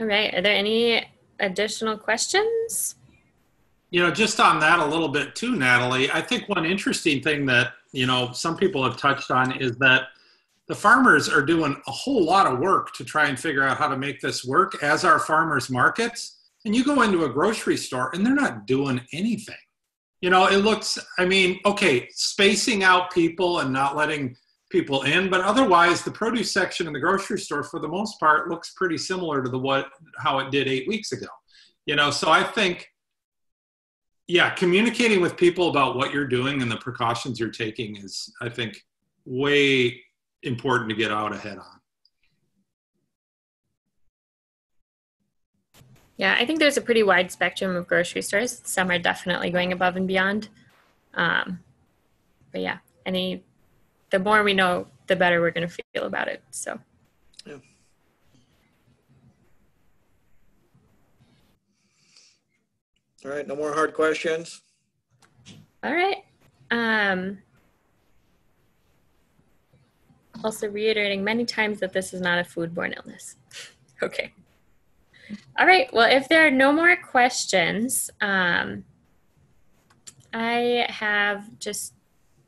All right, are there any additional questions? You know, just on that a little bit too, Natalie, I think one interesting thing that, you know, some people have touched on is that the farmers are doing a whole lot of work to try and figure out how to make this work, as are farmers markets. And you go into a grocery store and they're not doing anything. You know, it looks, I mean, okay, spacing out people and not letting people in, but otherwise the produce section in the grocery store for the most part looks pretty similar to the what how it did eight weeks ago. You know, so I think, yeah, communicating with people about what you're doing and the precautions you're taking is, I think, way important to get out ahead on. Yeah, I think there's a pretty wide spectrum of grocery stores. Some are definitely going above and beyond. Um, but yeah, any the more we know, the better we're going to feel about it. So. Yeah. All right. No more hard questions. All right. Um, also reiterating many times that this is not a foodborne illness. Okay. All right. Well, if there are no more questions, um, I have just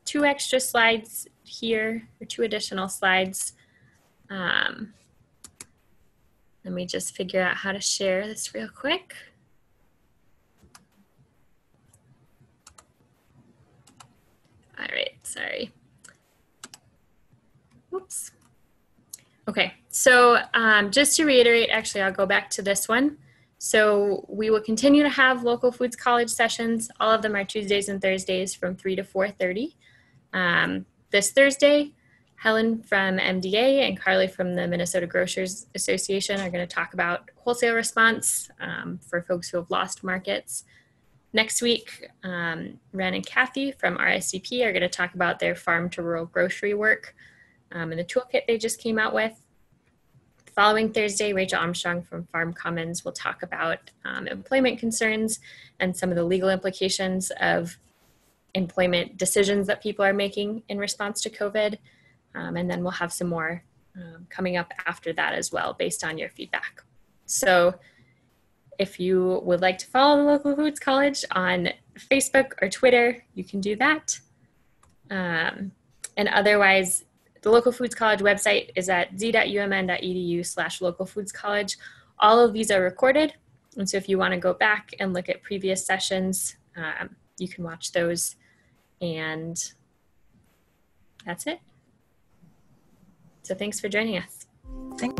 two extra slides here, or two additional slides. Um, let me just figure out how to share this real quick. All right, sorry. Oops. Okay, so um, just to reiterate, actually, I'll go back to this one. So we will continue to have Local Foods College sessions. All of them are Tuesdays and Thursdays from three to four thirty. Um, This Thursday, Helen from M D A and Carly from the Minnesota Grocers Association are going to talk about wholesale response um, for folks who have lost markets. Next week, um, Ren and Kathy from R S C P are going to talk about their Farm to Rural grocery work um, and the toolkit they just came out with. Following Thursday, Rachel Armstrong from Farm Commons will talk about um, employment concerns and some of the legal implications of employment decisions that people are making in response to COVID. Um, and then we'll have some more um, coming up after that as well, based on your feedback. So if you would like to follow the Local Foods College on Facebook or Twitter, you can do that. Um, and otherwise, the Local Foods College website is at z dot u m n dot e d u slash local foods college. All of these are recorded. And so if you want to go back and look at previous sessions, um, you can watch those. And that's it. So thanks for joining us. Thank